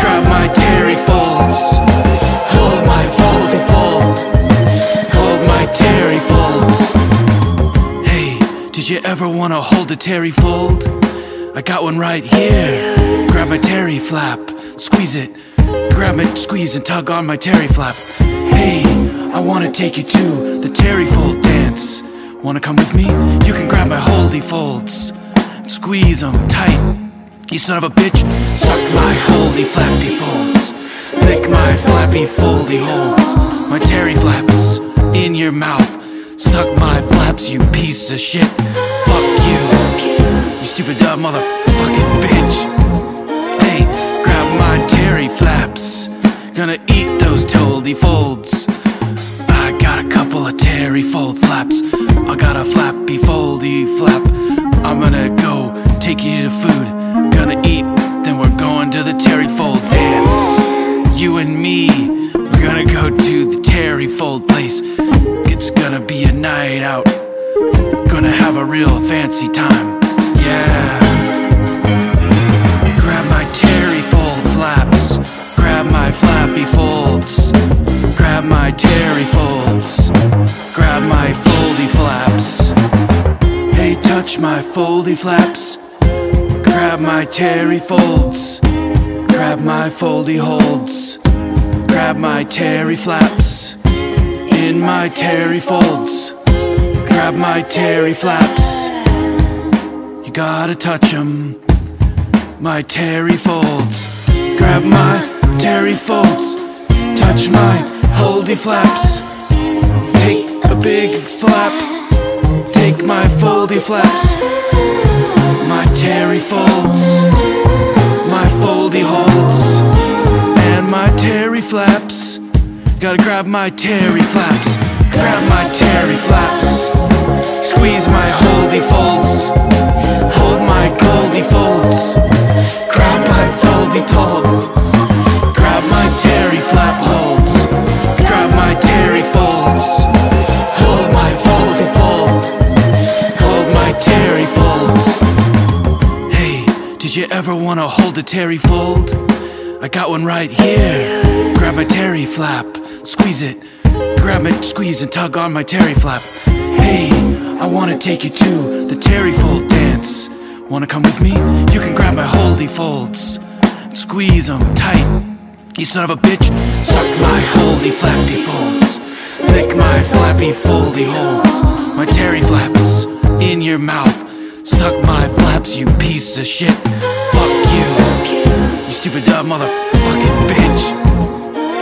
grab my Terry folds, hold my foldy folds, hold my Terry folds. Hey, did you ever wanna hold a Terry fold? I got one right here. Grab my Terry flap, squeeze it, grab it, squeeze and tug on my Terry flap. Hey, I wanna take you to the Terryfold dance. Wanna come with me? You can grab my holdy folds, squeeze them tight. You son of a bitch, suck my holdy flappy folds, lick my flappy foldy holds, my Terry flaps in your mouth. Suck my flaps, you piece of shit. Fuck you, you stupid dumb motherfucking bitch. Hey, grab my Terry flaps, gonna eat those holdy folds. I got a couple of Terryfold flaps, I got a flappy foldy flap. I'm gonna go take you to food, gonna eat, then we're going to the Terryfold dance. You and me, we're gonna go to the Terryfold place. It's gonna be a night out, gonna have a real fancy time, yeah. Grab my Terryfold flaps, grab my flappy folds, grab my Terryfolds, grab my foldy flaps. Hey, touch my foldy flaps, grab my Terryfolds, grab my foldy holds, grab my Terry flaps. In my Terry folds, grab my Terry flaps. You gotta touch 'em, my Terry folds. Grab my Terry folds, touch my holdy flaps. Take a big flap, take my foldy flaps. My Terry folds, my foldy holds, and my Terry flaps. Gotta grab my Terry flaps, grab my Terry flaps, squeeze my holdy folds, hold my goldy folds, grab my foldy folds, grab my Terry flap holds, grab my Terry folds. hold of Terryfold. I got one right here. Grab my Terry flap, squeeze it. Grab it, squeeze and tug on my Terry flap. Hey, I wanna take you to the Terryfold dance. Wanna come with me? You can grab my holdy folds, squeeze them tight. You son of a bitch, suck my holdy flappy folds. Lick my flappy foldy holds. My Terry flaps in your mouth. Suck my flaps, you piece of shit. Fuck you, you stupid dumb motherfucking bitch.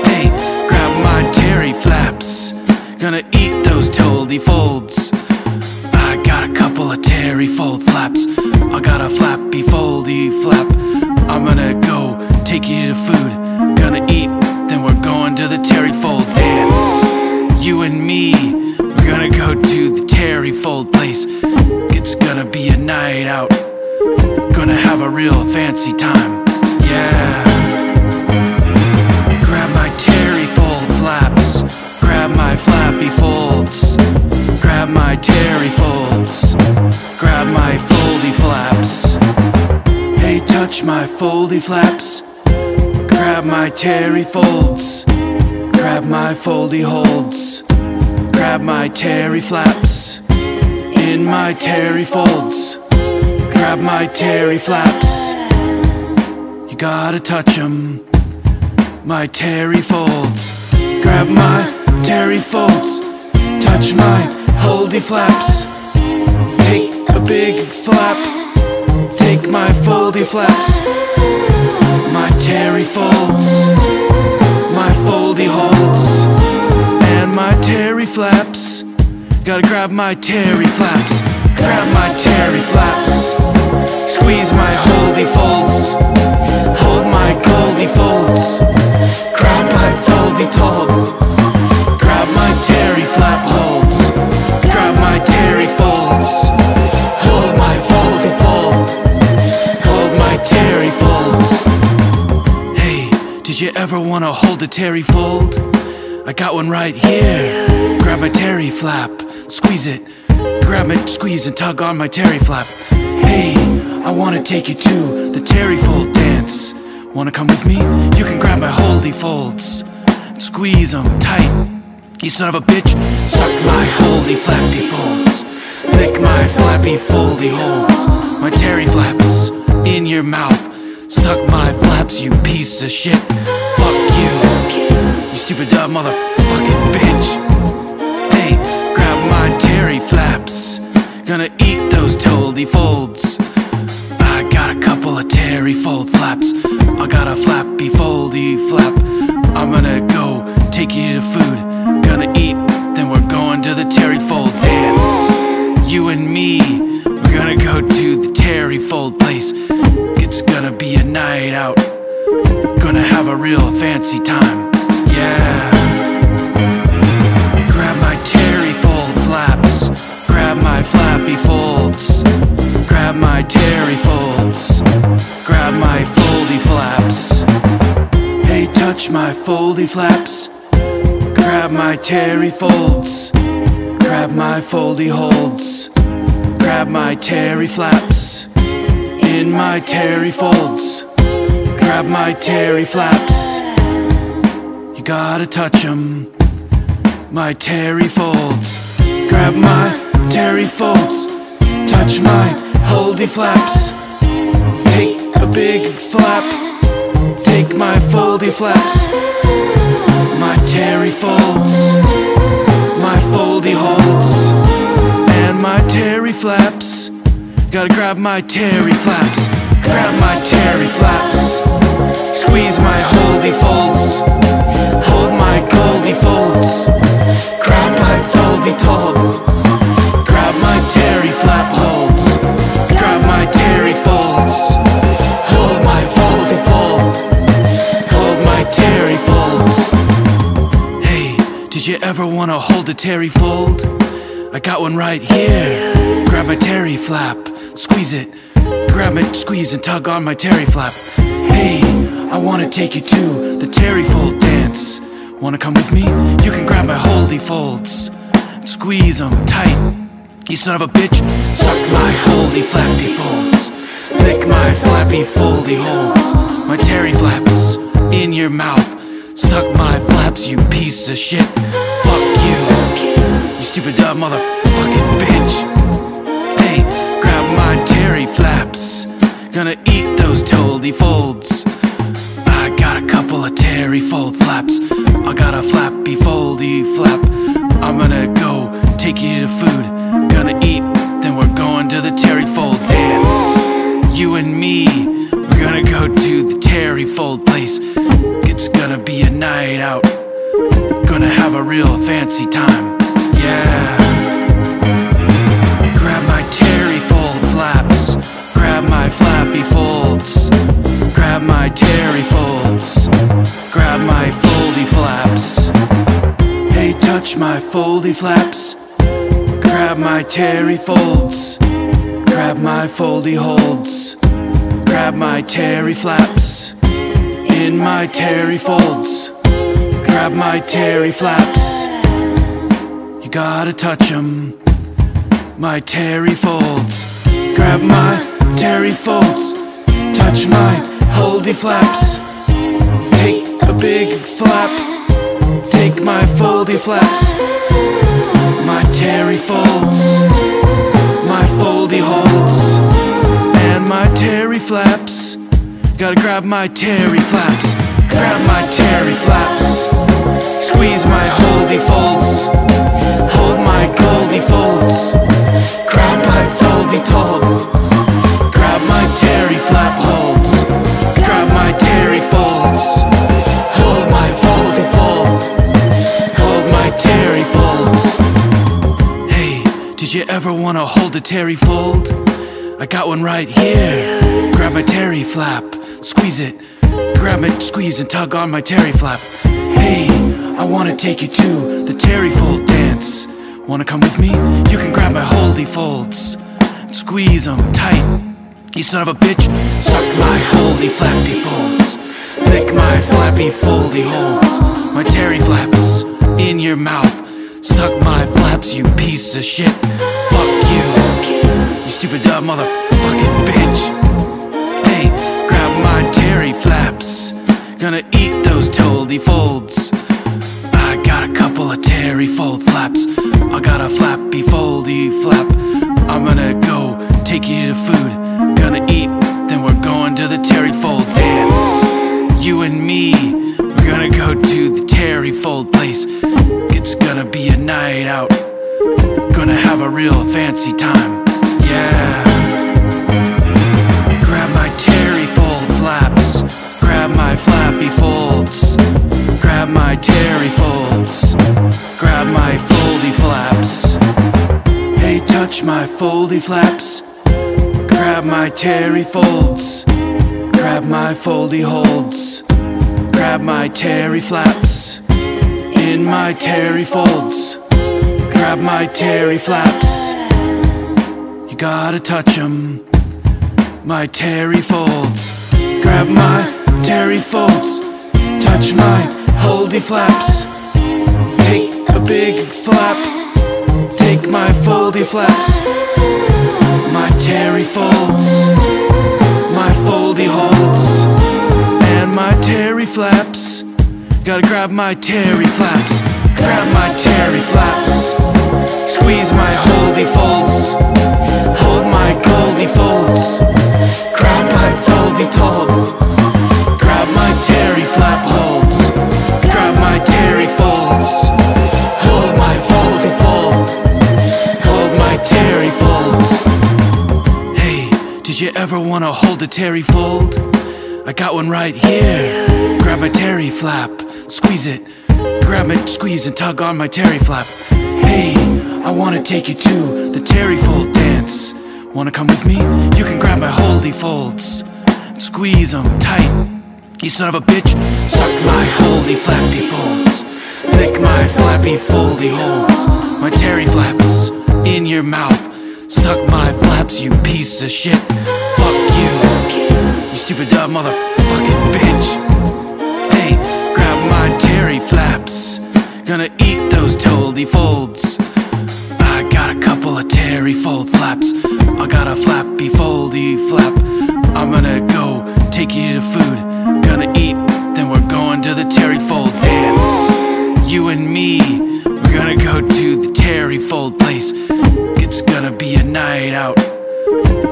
Hey, grab my Terry flaps. Gonna eat those holdy folds. I got a couple of Terry fold flaps. I got a flappy foldy flap. I'm gonna go take you to food. Gonna eat, then we're going to the Terryfold dance. You and me, we're gonna go to the Terryfold place. It's gonna be a night out. Gonna have a real fancy time, yeah. Grab my Terryfold flaps. Grab my flappy folds. Grab my Terryfolds. Grab my foldy flaps. Hey, touch my foldy flaps. Grab my Terryfolds. Grab my foldy holds. Grab my Terry flaps. In my Terryfolds. Grab my Terry flaps. You gotta touch 'em. My Terryfolds. Grab my Terryfolds. Touch my holdy flaps. Take a big flap. Take my foldy flaps. My Terryfolds, my foldy holds, and my Terry flaps. Gotta grab my Terry flaps. Grab my Terry flaps. Squeeze my holdy folds. Hold my goldy folds. Grab my foldy folds. Grab my Terry flap holds. Grab my Terry folds. Hold my foldy folds. Hold my Terry folds. Did you ever wanna hold a Terryfold? I got one right here. Grab my Terry flap, squeeze it. Grab it, squeeze and tug on my Terry flap. Hey, I wanna take you to the Terryfold dance. Wanna come with me? You can grab my holdy folds, squeeze them tight. You son of a bitch, suck my holdy flappy folds. Lick my flappy foldy holds. My Terry flaps in your mouth. Suck my flaps, you piece of shit. Fuck you, you stupid dumb motherfucking bitch. Hey, grab my Terry flaps. Gonna eat those holdy folds. I got a couple of Terry fold flaps. I got a flappy foldy flap. I'm gonna go take you to food. Gonna eat, then we're going to the Terryfold dance. You and me, we're gonna go to the Terryfold place. It's gonna be a night out. Gonna have a real fancy time, yeah. Grab my Terryfold flaps. Grab my flappy folds. Grab my Terryfolds. Grab my foldy flaps. Hey, touch my foldy flaps. Grab my Terryfolds. Grab my foldy holds. Grab my Terry flaps. In my Terryfolds. Grab my Terry flaps. You gotta touch 'em. My Terryfolds. Grab my Terryfolds. Touch my holdy flaps. Take a big flap. Take my foldy flaps. My Terryfolds. My foldy holds. And my Terry flaps. Gotta grab my Terry flaps. Grab my Terry flaps. Squeeze my holdy folds. Hold my goldy folds. Grab my foldy folds. Grab my Terry flap holds. Grab my Terry folds. Hold my foldy folds. Hold my Terry folds. Hey, did you ever wanna hold a Terry fold? I got one right here. Grab my Terry flap. Squeeze it, grab it, squeeze and tug on my Terry flap. Hey, I wanna take you to the Terryfold dance. Wanna come with me? You can grab my holdy folds, squeeze them tight. You son of a bitch, suck my holdy flappy folds. Lick my flappy foldy holes, my terry flaps in your mouth. Suck my flaps, you piece of shit. Fuck you, you stupid dumb motherfucking bitch. Hey, grab my terry flaps, gonna eat those toldy folds. I got a couple of Terryfold flaps, I got a flappy foldy flap. I'm gonna go take you to food, gonna eat, then we're going to the Terryfold dance. You and me, we're gonna go to the Terryfold place. It's gonna be a night out, gonna have a real fancy time, yeah. Grab my Terryfold flaps, grab my flappy folds, grab my Terryfolds, grab my foldy flaps. Hey, touch my foldy flaps, grab my Terryfolds, grab my foldy holds, grab my terry flaps. In my Terryfolds, grab my terry flaps. You gotta touch 'em, my Terryfolds. Grab my Terryfolds, touch my holdy flaps. Take a big flap, take my foldy flaps. My Terryfolds, my foldy holds, and my terry flaps. Gotta grab my terry flaps, grab my terry flaps. Squeeze my holdy folds, hold my goldy folds. Grab my foldy folds, grab my terry flap holds. Grab my terry folds, hold my foldy folds. Hold my terry folds. Hey, did you ever wanna hold a terry fold? I got one right here. Grab my terry flap, squeeze it, grab it, squeeze and tug on my terry flap. Hey, I wanna take you to the Terryfold dance. Wanna come with me? You can grab my holdy folds, squeeze them tight. You son of a bitch, suck my holdy flappy folds, lick my flappy foldy holds, my terry flaps in your mouth. Suck my flaps, you piece of shit. Fuck you, you stupid dumb motherfucking bitch. My terry flaps, gonna eat those toldy folds. I got a couple of Terryfold flaps, I got a flappy foldy flap. I'm gonna go take you to food, gonna eat, then we're going to the Terryfold dance. You and me, we're gonna go to the Terryfold place. It's gonna be a night out, gonna have a real fancy time, yeah. Flappy folds, grab my Terryfolds, grab my foldy flaps. Hey, touch my foldy flaps, grab my Terryfolds, grab my foldy holds, grab my terry flaps. In my Terryfolds, grab my terry flaps. You gotta touch 'em, my Terryfolds. Grab my Terryfolds, touch my holdy flaps. Take a big flap, take my foldy flaps. My Terryfolds, my foldy holds, and my terry flaps. Gotta grab my terry flaps, grab my terry flaps. Squeeze my holdy folds, hold my goldy folds. Grab my foldy folds, grab my terry flap holds, grab my Terryfolds, hold my foldy folds, hold my Terryfolds. Hey, did you ever want to hold a Terryfold? I got one right here. Grab my terry flap, squeeze it, grab it, squeeze and tug on my terry flap. Hey, I want to take you to the Terryfold dance. Want to come with me? You can grab my holdy folds, squeeze them tight. You son of a bitch, suck my holdy flappy folds, lick my flappy foldy holds, my terry flaps in your mouth. Suck my flaps, you piece of shit. Fuck you, you stupid dumb motherfucking bitch. Hey, grab my terry flaps, gonna eat those toldy folds. I got a couple of Terryfold flaps, I got a flappy foldy flap. I'm gonna go take you to food, gonna eat, then we're going to the Terryfold dance. You and me, we're gonna go to the Terryfold place. It's gonna be a night out,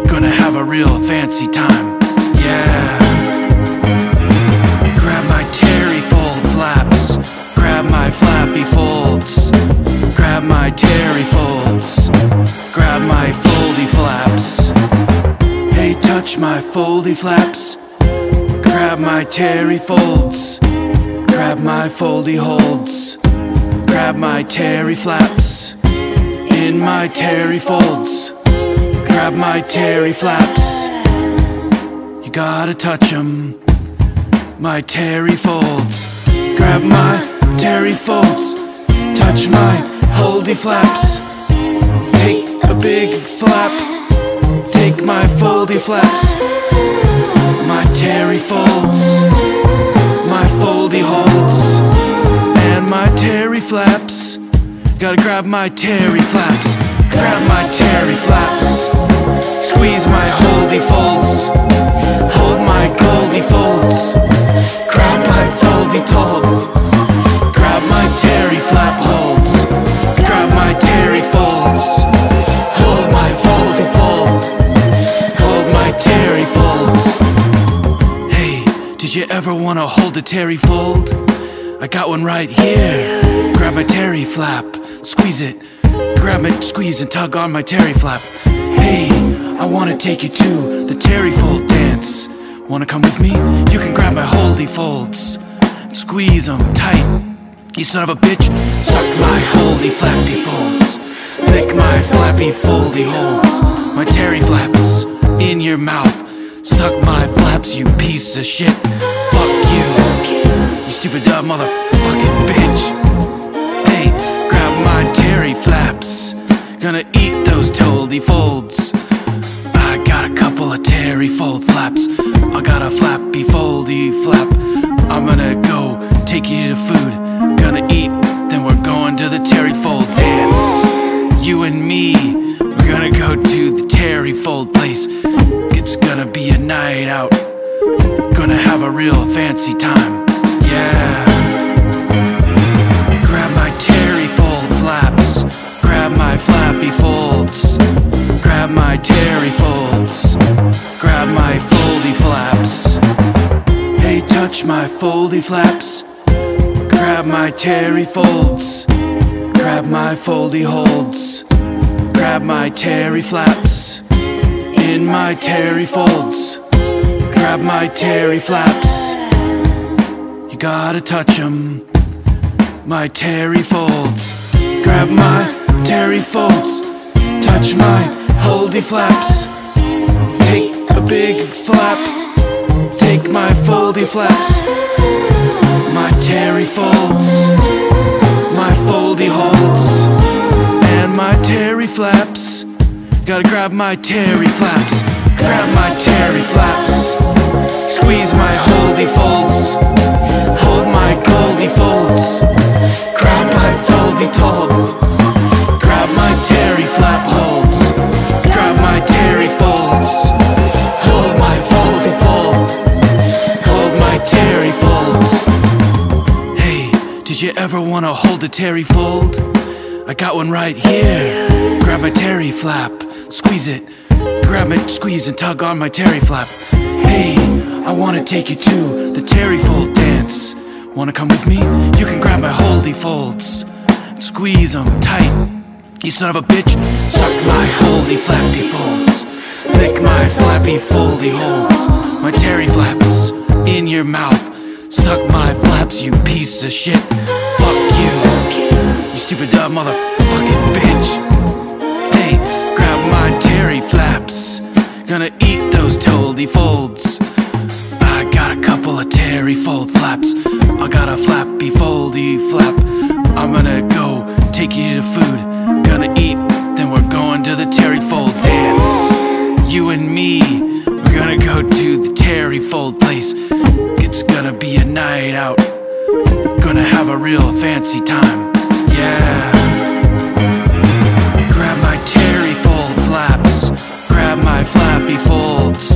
gonna have a real fancy time, yeah. Grab my Terryfold flaps, grab my flappy folds, grab my Terryfolds, grab my foldy flaps. Hey, touch my foldy flaps, grab my Terryfolds, grab my foldy holds, grab my Terry flaps. In my Terryfolds, grab my Terry flaps. You gotta touch 'em, my Terryfolds. Grab my Terryfolds, touch my holdy flaps. Take a big flap, take my foldy flaps. My Terryfolds, my foldy holds, and my Terry flaps. Gotta grab my Terry flaps, grab my Terry flaps, squeeze my holdy folds, hold my goldy folds, grab my foldy folds, grab my Terry flap holds, grab my Terry folds, hold my foldy folds, hold my Terry folds. Hey, did you ever wanna hold a Terry fold? I got one right here. Grab my Terry flap, squeeze it, grab it, squeeze and tug on my Terry flap. Hey, I wanna take you to the Terryfold dance. Wanna come with me? You can grab my holdy folds, squeeze them tight. You son of a bitch, suck my holdy flappy folds, lick my flappy foldy holds, my Terry flaps in your mouth. Suck my flaps, you piece of shit. Fuck you, you stupid dumb motherfucking bitch. Hey, grab my Terry flaps, gonna eat those Terry folds. I got a couple of Terryfold flaps, I got a flappy foldy flap. I'm gonna go take you to food, gonna eat, then we're going to the Terryfold dance. You and me, we're gonna go to the Terryfold place. It's gonna be a night out, gonna have a real fancy time. Yeah. Grab my Terryfold flaps, grab my flappy folds, grab my Terryfolds, grab my foldy flaps. Hey, touch my foldy flaps, grab my Terryfolds, grab my foldy holds, grab my Terry flaps. In my Terryfolds, grab my Terry flaps. You gotta touch 'em, my Terryfolds. Grab my Terryfolds, touch my holdy flaps. Take a big flap, take my foldy flaps. My Terryfolds, my foldy holds, and my Terry flaps. Gotta grab my Terry flaps, grab my Terry flaps, squeeze my holdy folds, hold my goldy folds, grab my foldy folds, grab my Terry flap holds, grab my Terry folds, hold my foldy folds, hold my Terry folds. Hey, did you ever wanna hold a Terry fold? I got one right here. Grab my Terry flap, squeeze it, grab it, squeeze and tug on my Terry flap. Hey, I wanna take you to the Terryfold dance. Wanna come with me? You can grab my holdy folds, squeeze them tight. You son of a bitch, suck my holdy flappy folds, lick my flappy foldy holds, my Terry flaps in your mouth. Suck my flaps, you piece of shit. Fuck you, you stupid dumb motherfucking bitch. Hey, grab my Terry flaps, gonna eat those Terry folds. I got a couple of Terryfold flaps, I got a flappy foldy flap. I'm gonna go take you to food, gonna eat, then we're going to the Terryfold dance. You and me, we're gonna go to the Terryfold place. It's gonna be a night out, gonna have a real fancy time, yeah. Grab my Terryfold flaps, grab my flappy folds,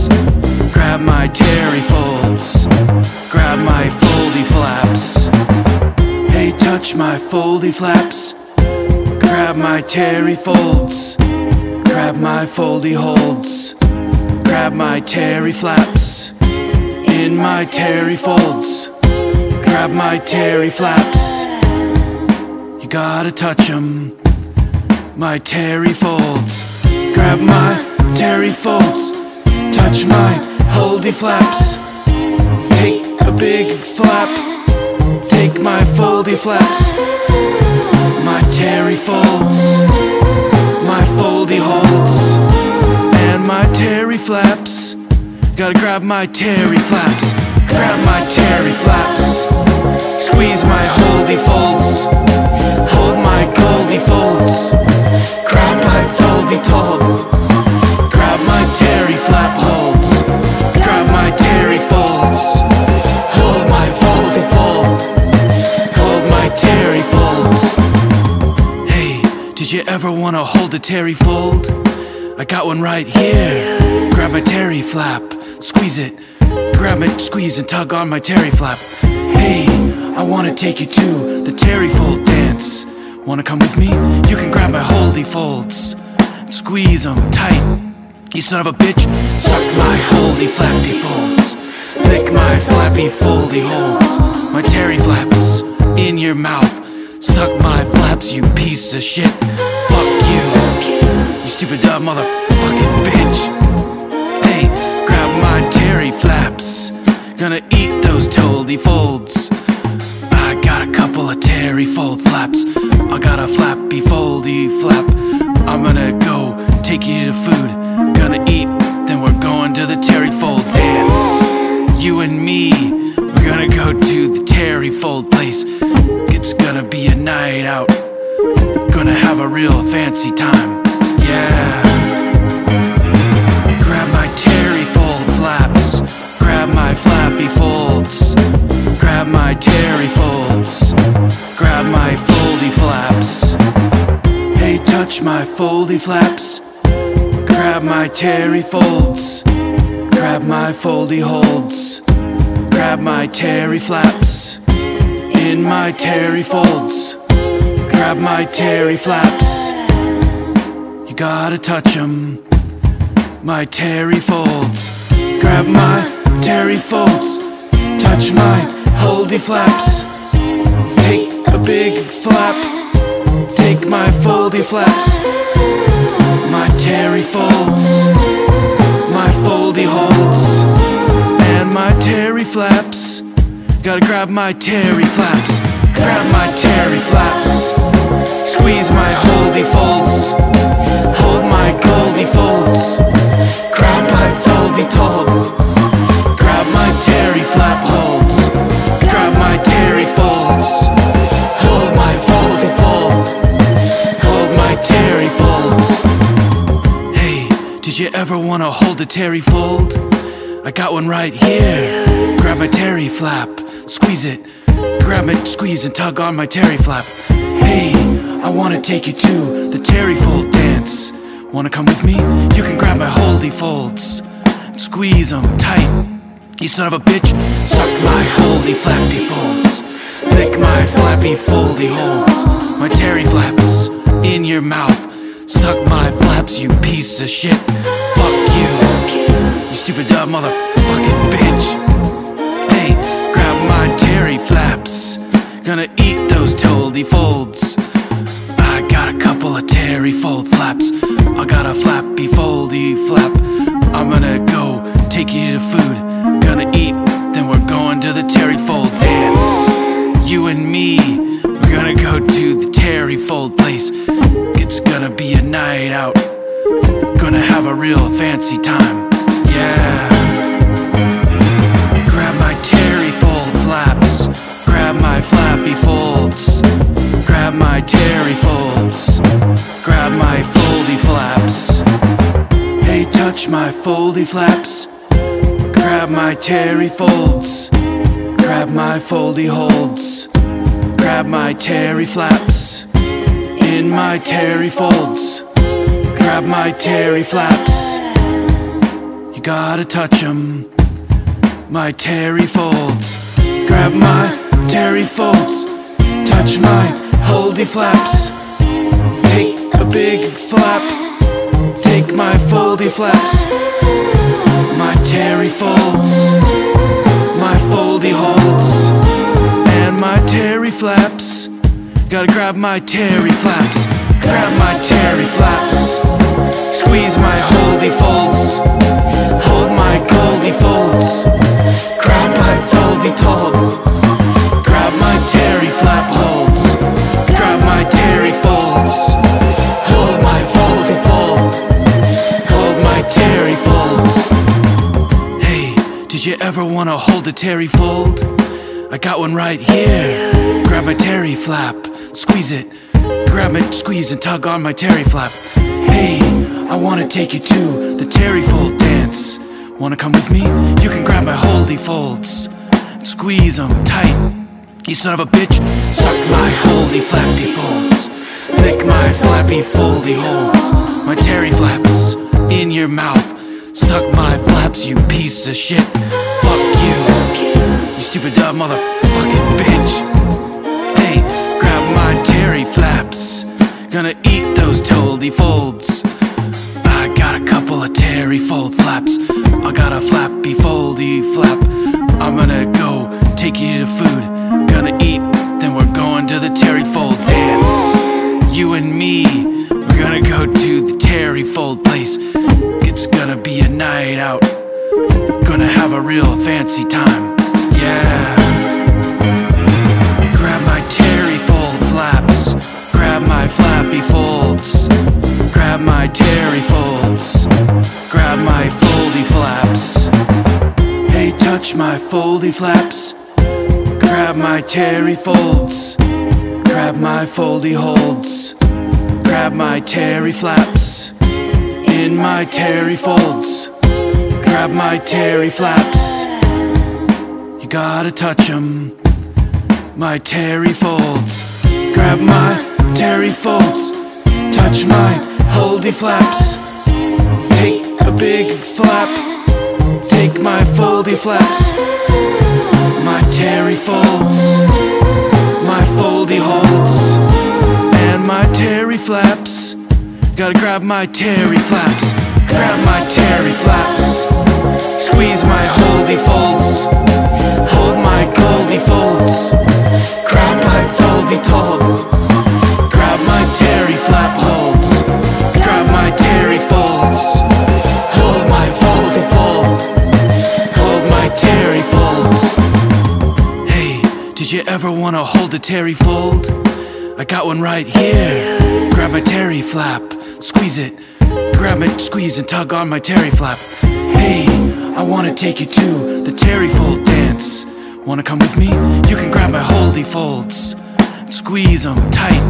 grab Grab my Terryfolds, grab my foldy flaps. Hey, touch my foldy flaps. Grab my Terryfolds, grab my foldy holds. Grab my Terry flaps, in my Terryfolds. Grab my Terry flaps, you gotta touch 'em. My Terryfolds, grab my Terryfolds. Touch my holdy flaps. Take a big flap. Take my foldy flaps. My Terryfolds, my foldy holds, and my Terry flaps. Gotta grab my Terry flaps. Grab my Terry flaps. Squeeze my holdy folds. Hold my goldy folds. Grab my foldy folds. Grab my Terry flap holds. Grab my Terry folds. Hold my foldy folds. Hold my Terry folds. Hey, did you ever want to hold a Terry fold? I got one right here. Grab my Terry flap, squeeze it. Grab it, squeeze and tug on my Terry flap. Hey, I wanna take you to the Terryfold dance. Wanna come with me? You can grab my holdy folds, squeeze them tight. You son of a bitch. Suck my holdy flappy folds. Lick my flappy foldy holds. My Terry flaps in your mouth. Suck my flaps, you piece of shit. Fuck you, you stupid dumb motherfucking bitch. Hey, grab my Terry flaps. Gonna eat those holdy folds. I got a couple of Terryfold flaps. I got a flappy foldy flap. I'm gonna go take you to food. Gonna eat, then we're going to the Terryfold dance. You and me, we're gonna go to the Terryfold place. It's gonna be a night out. Gonna have a real fancy time. Yeah. Grab my Terryfold flaps. Grab my flappy folds. Grab my Terryfolds. Grab my foldy flaps. Hey, touch my foldy flaps. Grab my Terryfolds. Grab my foldy holds. Grab my Terry flaps. In my Terryfolds. Grab my Terry flaps. You gotta touch 'em. My Terryfolds. Grab my Terryfolds. Touch my holdy flaps. Take a big flap. Take my foldy flaps. My Terryfolds, my foldy holds, and my Terry flaps. Gotta grab my Terry flaps. Grab my Terry flaps. Squeeze my holdy folds. Hold my goldy folds. Grab my foldy folds. Grab my Terry flap holds. Grab my Terry folds. Hold my foldy folds. Hold my Terry folds. Hey, did you ever wanna hold a Terry fold? I got one right here. Grab my Terry flap, squeeze it. Grab it, squeeze and tug on my Terry flap. Hey, I wanna take you to the Terryfold dance. Wanna come with me? You can grab my holdy folds, squeeze them tight. You son of a bitch. Suck my holdy flappy folds. Lick my flappy foldy holds. My Terry flaps in your mouth. Suck my flaps, you piece of shit. Fuck you, you stupid dumb motherfucking bitch. Hey, grab my Terry flaps. Gonna eat those holdy folds. I got a couple of Terryfold flaps. I got a flappy foldy flap. I'm gonna go take you to food. Gonna eat, then we're going to the Terryfold dance. You and me, we're gonna go to the Terryfold place. It's gonna be a night out. Gonna have a real fancy time. Yeah. Grab my Terryfold flaps. Grab my flappy folds. Grab my Terryfolds. Grab my foldy flaps. Hey, touch my foldy flaps. Grab my Terryfolds. Grab my foldy holds. Grab my Terry flaps. In my Terryfolds. Grab my Terry flaps. Gotta touch 'em. my Terryfolds. Grab my Terryfolds. Touch my holdy flaps. Take a big flap. Take my foldy flaps. My Terryfolds. My foldy holds. And my Terry flaps. Gotta grab my Terry flaps. Grab my Terry flaps. Squeeze my holdy folds. Hold my goldy folds. Grab my foldy folds. Grab my Terry flap holds. Grab my Terry folds. Hold my foldy folds. Hold my Terry folds. Hey, did you ever want to hold a Terry fold? I got one right here. Grab my Terry flap. Squeeze it. Grab it, squeeze and tug on my Terry flap. Hey, I wanna take you to the Terryfold dance. Wanna come with me? You can grab my holdy folds. Squeeze them tight. You son of a bitch. Suck my holdy flappy folds. Lick my flappy foldy holds. My Terry flaps in your mouth. Suck my flaps, you piece of shit. Fuck you, you stupid dumb motherfucking bitch. Gonna eat those holdy folds. I got a couple of Terryfold flaps. I got a flappy foldy flap. I'm gonna go take you to food. Gonna eat, then we're going to the Terryfold dance. You and me, we're gonna go to the Terryfold place. It's gonna be a night out. Gonna have a real fancy time. Yeah. Grab my Terryfold flaps. Grab my flappy folds. Grab my Terryfolds. Grab my foldy flaps. Hey, touch my foldy flaps. Grab my Terryfolds. Grab my foldy holds. Grab my Terry flaps. In my Terryfolds. Grab my Terry flaps. You gotta touch 'em. My Terryfolds. Grab my Terryfolds. Touch my holdy flaps. Take a big flap. Take my foldy flaps. My Terryfolds. My foldy holds. And my Terry flaps. Gotta grab my Terry flaps. Grab my Terry flaps. Squeeze my holdy folds. Hold my goldy folds. Grab my foldy folds. Grab my Terry flap holds. Grab my Terry folds. Hold my foldy folds. Hold my Terry folds. Hey, did you ever want to hold a Terry fold? I got one right here. Grab my Terry flap. Squeeze it. Grab it, squeeze and tug on my Terry flap. Hey, I want to take you to the Terryfold dance. Want to come with me? You can grab my holdy folds. Squeeze them tight.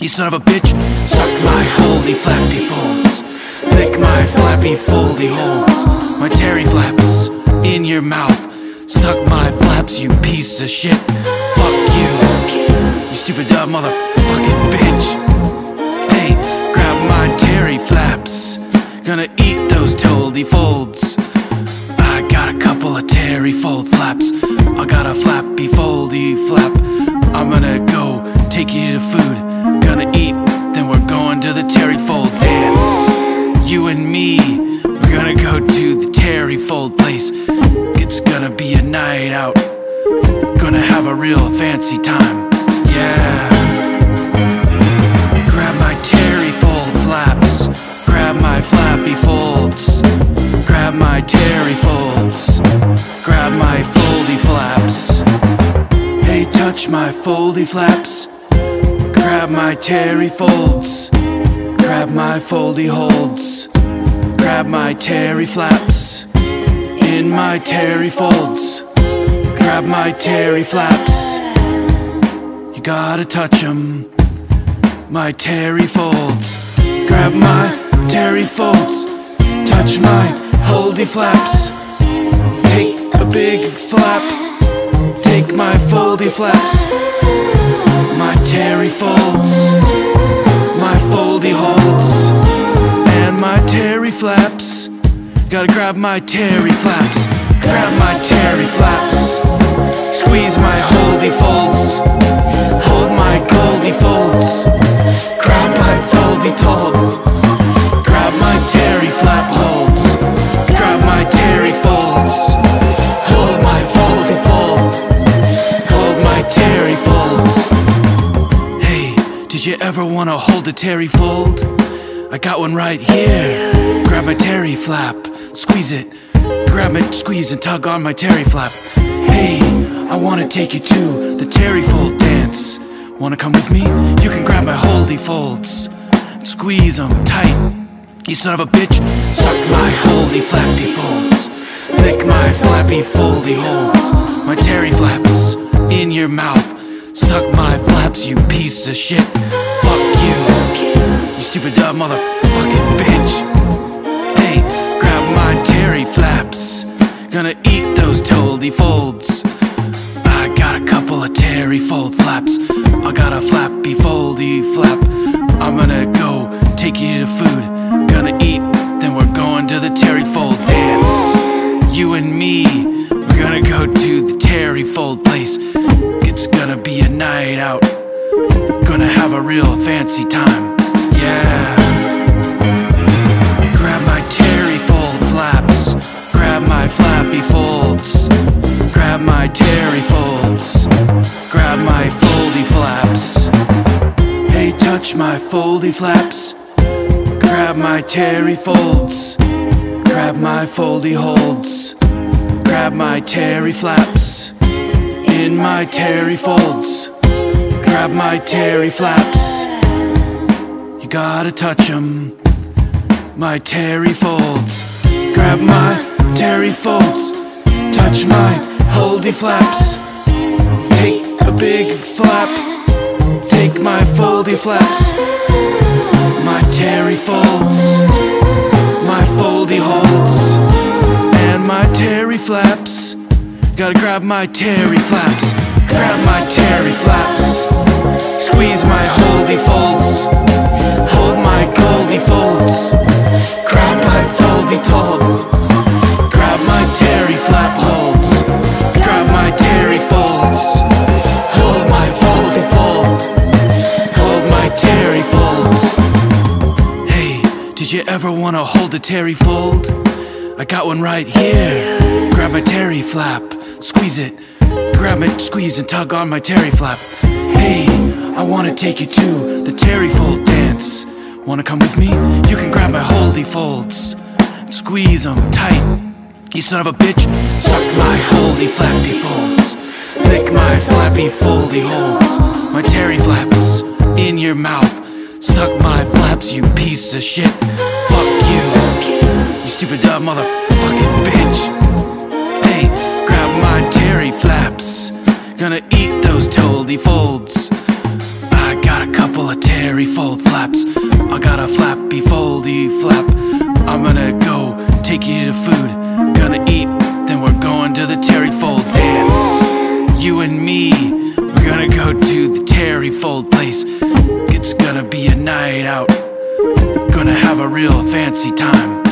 You son of a bitch. Suck my holdy flappy folds. Lick my flappy foldy holds. My Terry flaps in your mouth. Suck my flaps, you piece of shit. Fuck you, you stupid dumb motherfucking bitch. Hey, grab my Terry flaps. Gonna eat those holdy folds. I got a couple of Terryfold flaps. I got a flappy foldy flap. I'm gonna go take you to food. Gonna eat, then we're going to the Terryfold dance. You and me, we're gonna go to the Terryfold place. It's gonna be a night out. Gonna have a real fancy time. Yeah. Grab my Terryfold flaps. Grab my flappy folds. Grab my Terryfolds. Grab my foldy flaps. Hey, touch my foldy flaps. Grab my Terryfolds. Grab my foldy holds. Grab my Terry flaps. In my Terryfolds. Grab my Terry flaps. You gotta touch 'em. My Terryfolds. Grab my Terryfolds. Touch my holdy flaps. Take a big flap. Take my foldy flaps. My Terryfolds, my foldy holds, and my Terry flaps. Gotta grab my Terry flaps. grab my terry flaps, squeeze my holdy folds, hold my goldy folds, grab my foldy tolds, grab my terry flap holds, grab my terry folds, hold my foldy folds, hold my terry folds. Hey, did you ever want to hold a terry fold? I got one right here. Grab my terry flap, squeeze it, grab it, squeeze and tug on my terry flap. Hey, I wanna take you to the Terryfold dance. Wanna come with me? You can grab my holdy folds, squeeze them tight. You son of a bitch, suck my holdy flappy folds, lick my flappy foldy holds, my terry flaps in your mouth. Suck my flaps, you piece of shit. Fuck you, you stupid dumb motherfucking bitch. Hey, grab my terry flaps, gonna eat those toldy folds. I got a couple of terry fold flaps, I got a flappy foldy flap. I'm gonna go take you to food, gonna eat, then we're going to the Terryfold dance. You and me, we're gonna go to the Terryfold place. It's gonna be a night out, gonna have a real fancy time, yeah. Grab my Terryfold flaps, grab my flappy folds, grab my Terryfolds, grab my foldy flaps. Hey, touch my foldy flaps, grab my Terryfolds, grab my foldy holds, grab my terry flaps. In my terry folds, grab my terry flaps. You gotta touch them, my terry folds. Grab my terry folds, touch my holdy flaps. Take a big flap, take my foldy flaps. My terry folds, my foldy holds, and my terry flaps. Gotta grab my terry flaps, grab my terry flaps, squeeze my holdy folds, hold my goldy folds, grab my foldy tolds, grab my terry flap holds, grab my terry folds, hold my foldy folds, hold my terry folds. Hey, did you ever want to hold a terry fold? I got one right here. Grab my terry flap, squeeze it, grab it, squeeze and tug on my terry flap. Hey, I wanna take you to the Terryfold dance. Wanna come with me? You can grab my holdy folds, squeeze them tight. You son of a bitch, suck my holdy flappy folds, lick my flappy foldy holds, my terry flaps in your mouth. Suck my flaps, you piece of shit. Fuck you, you stupid dumb motherfucking bitch. Hey, grab my terry flaps, gonna eat those toldy folds. I got a couple of terry fold flaps, I got a flappy foldy flap. I'm gonna go take you to food, gonna eat, then we're going to the Terryfold dance. You and me, we're gonna go to the Terryfold place. It's gonna be a night out, gonna have a real fancy time.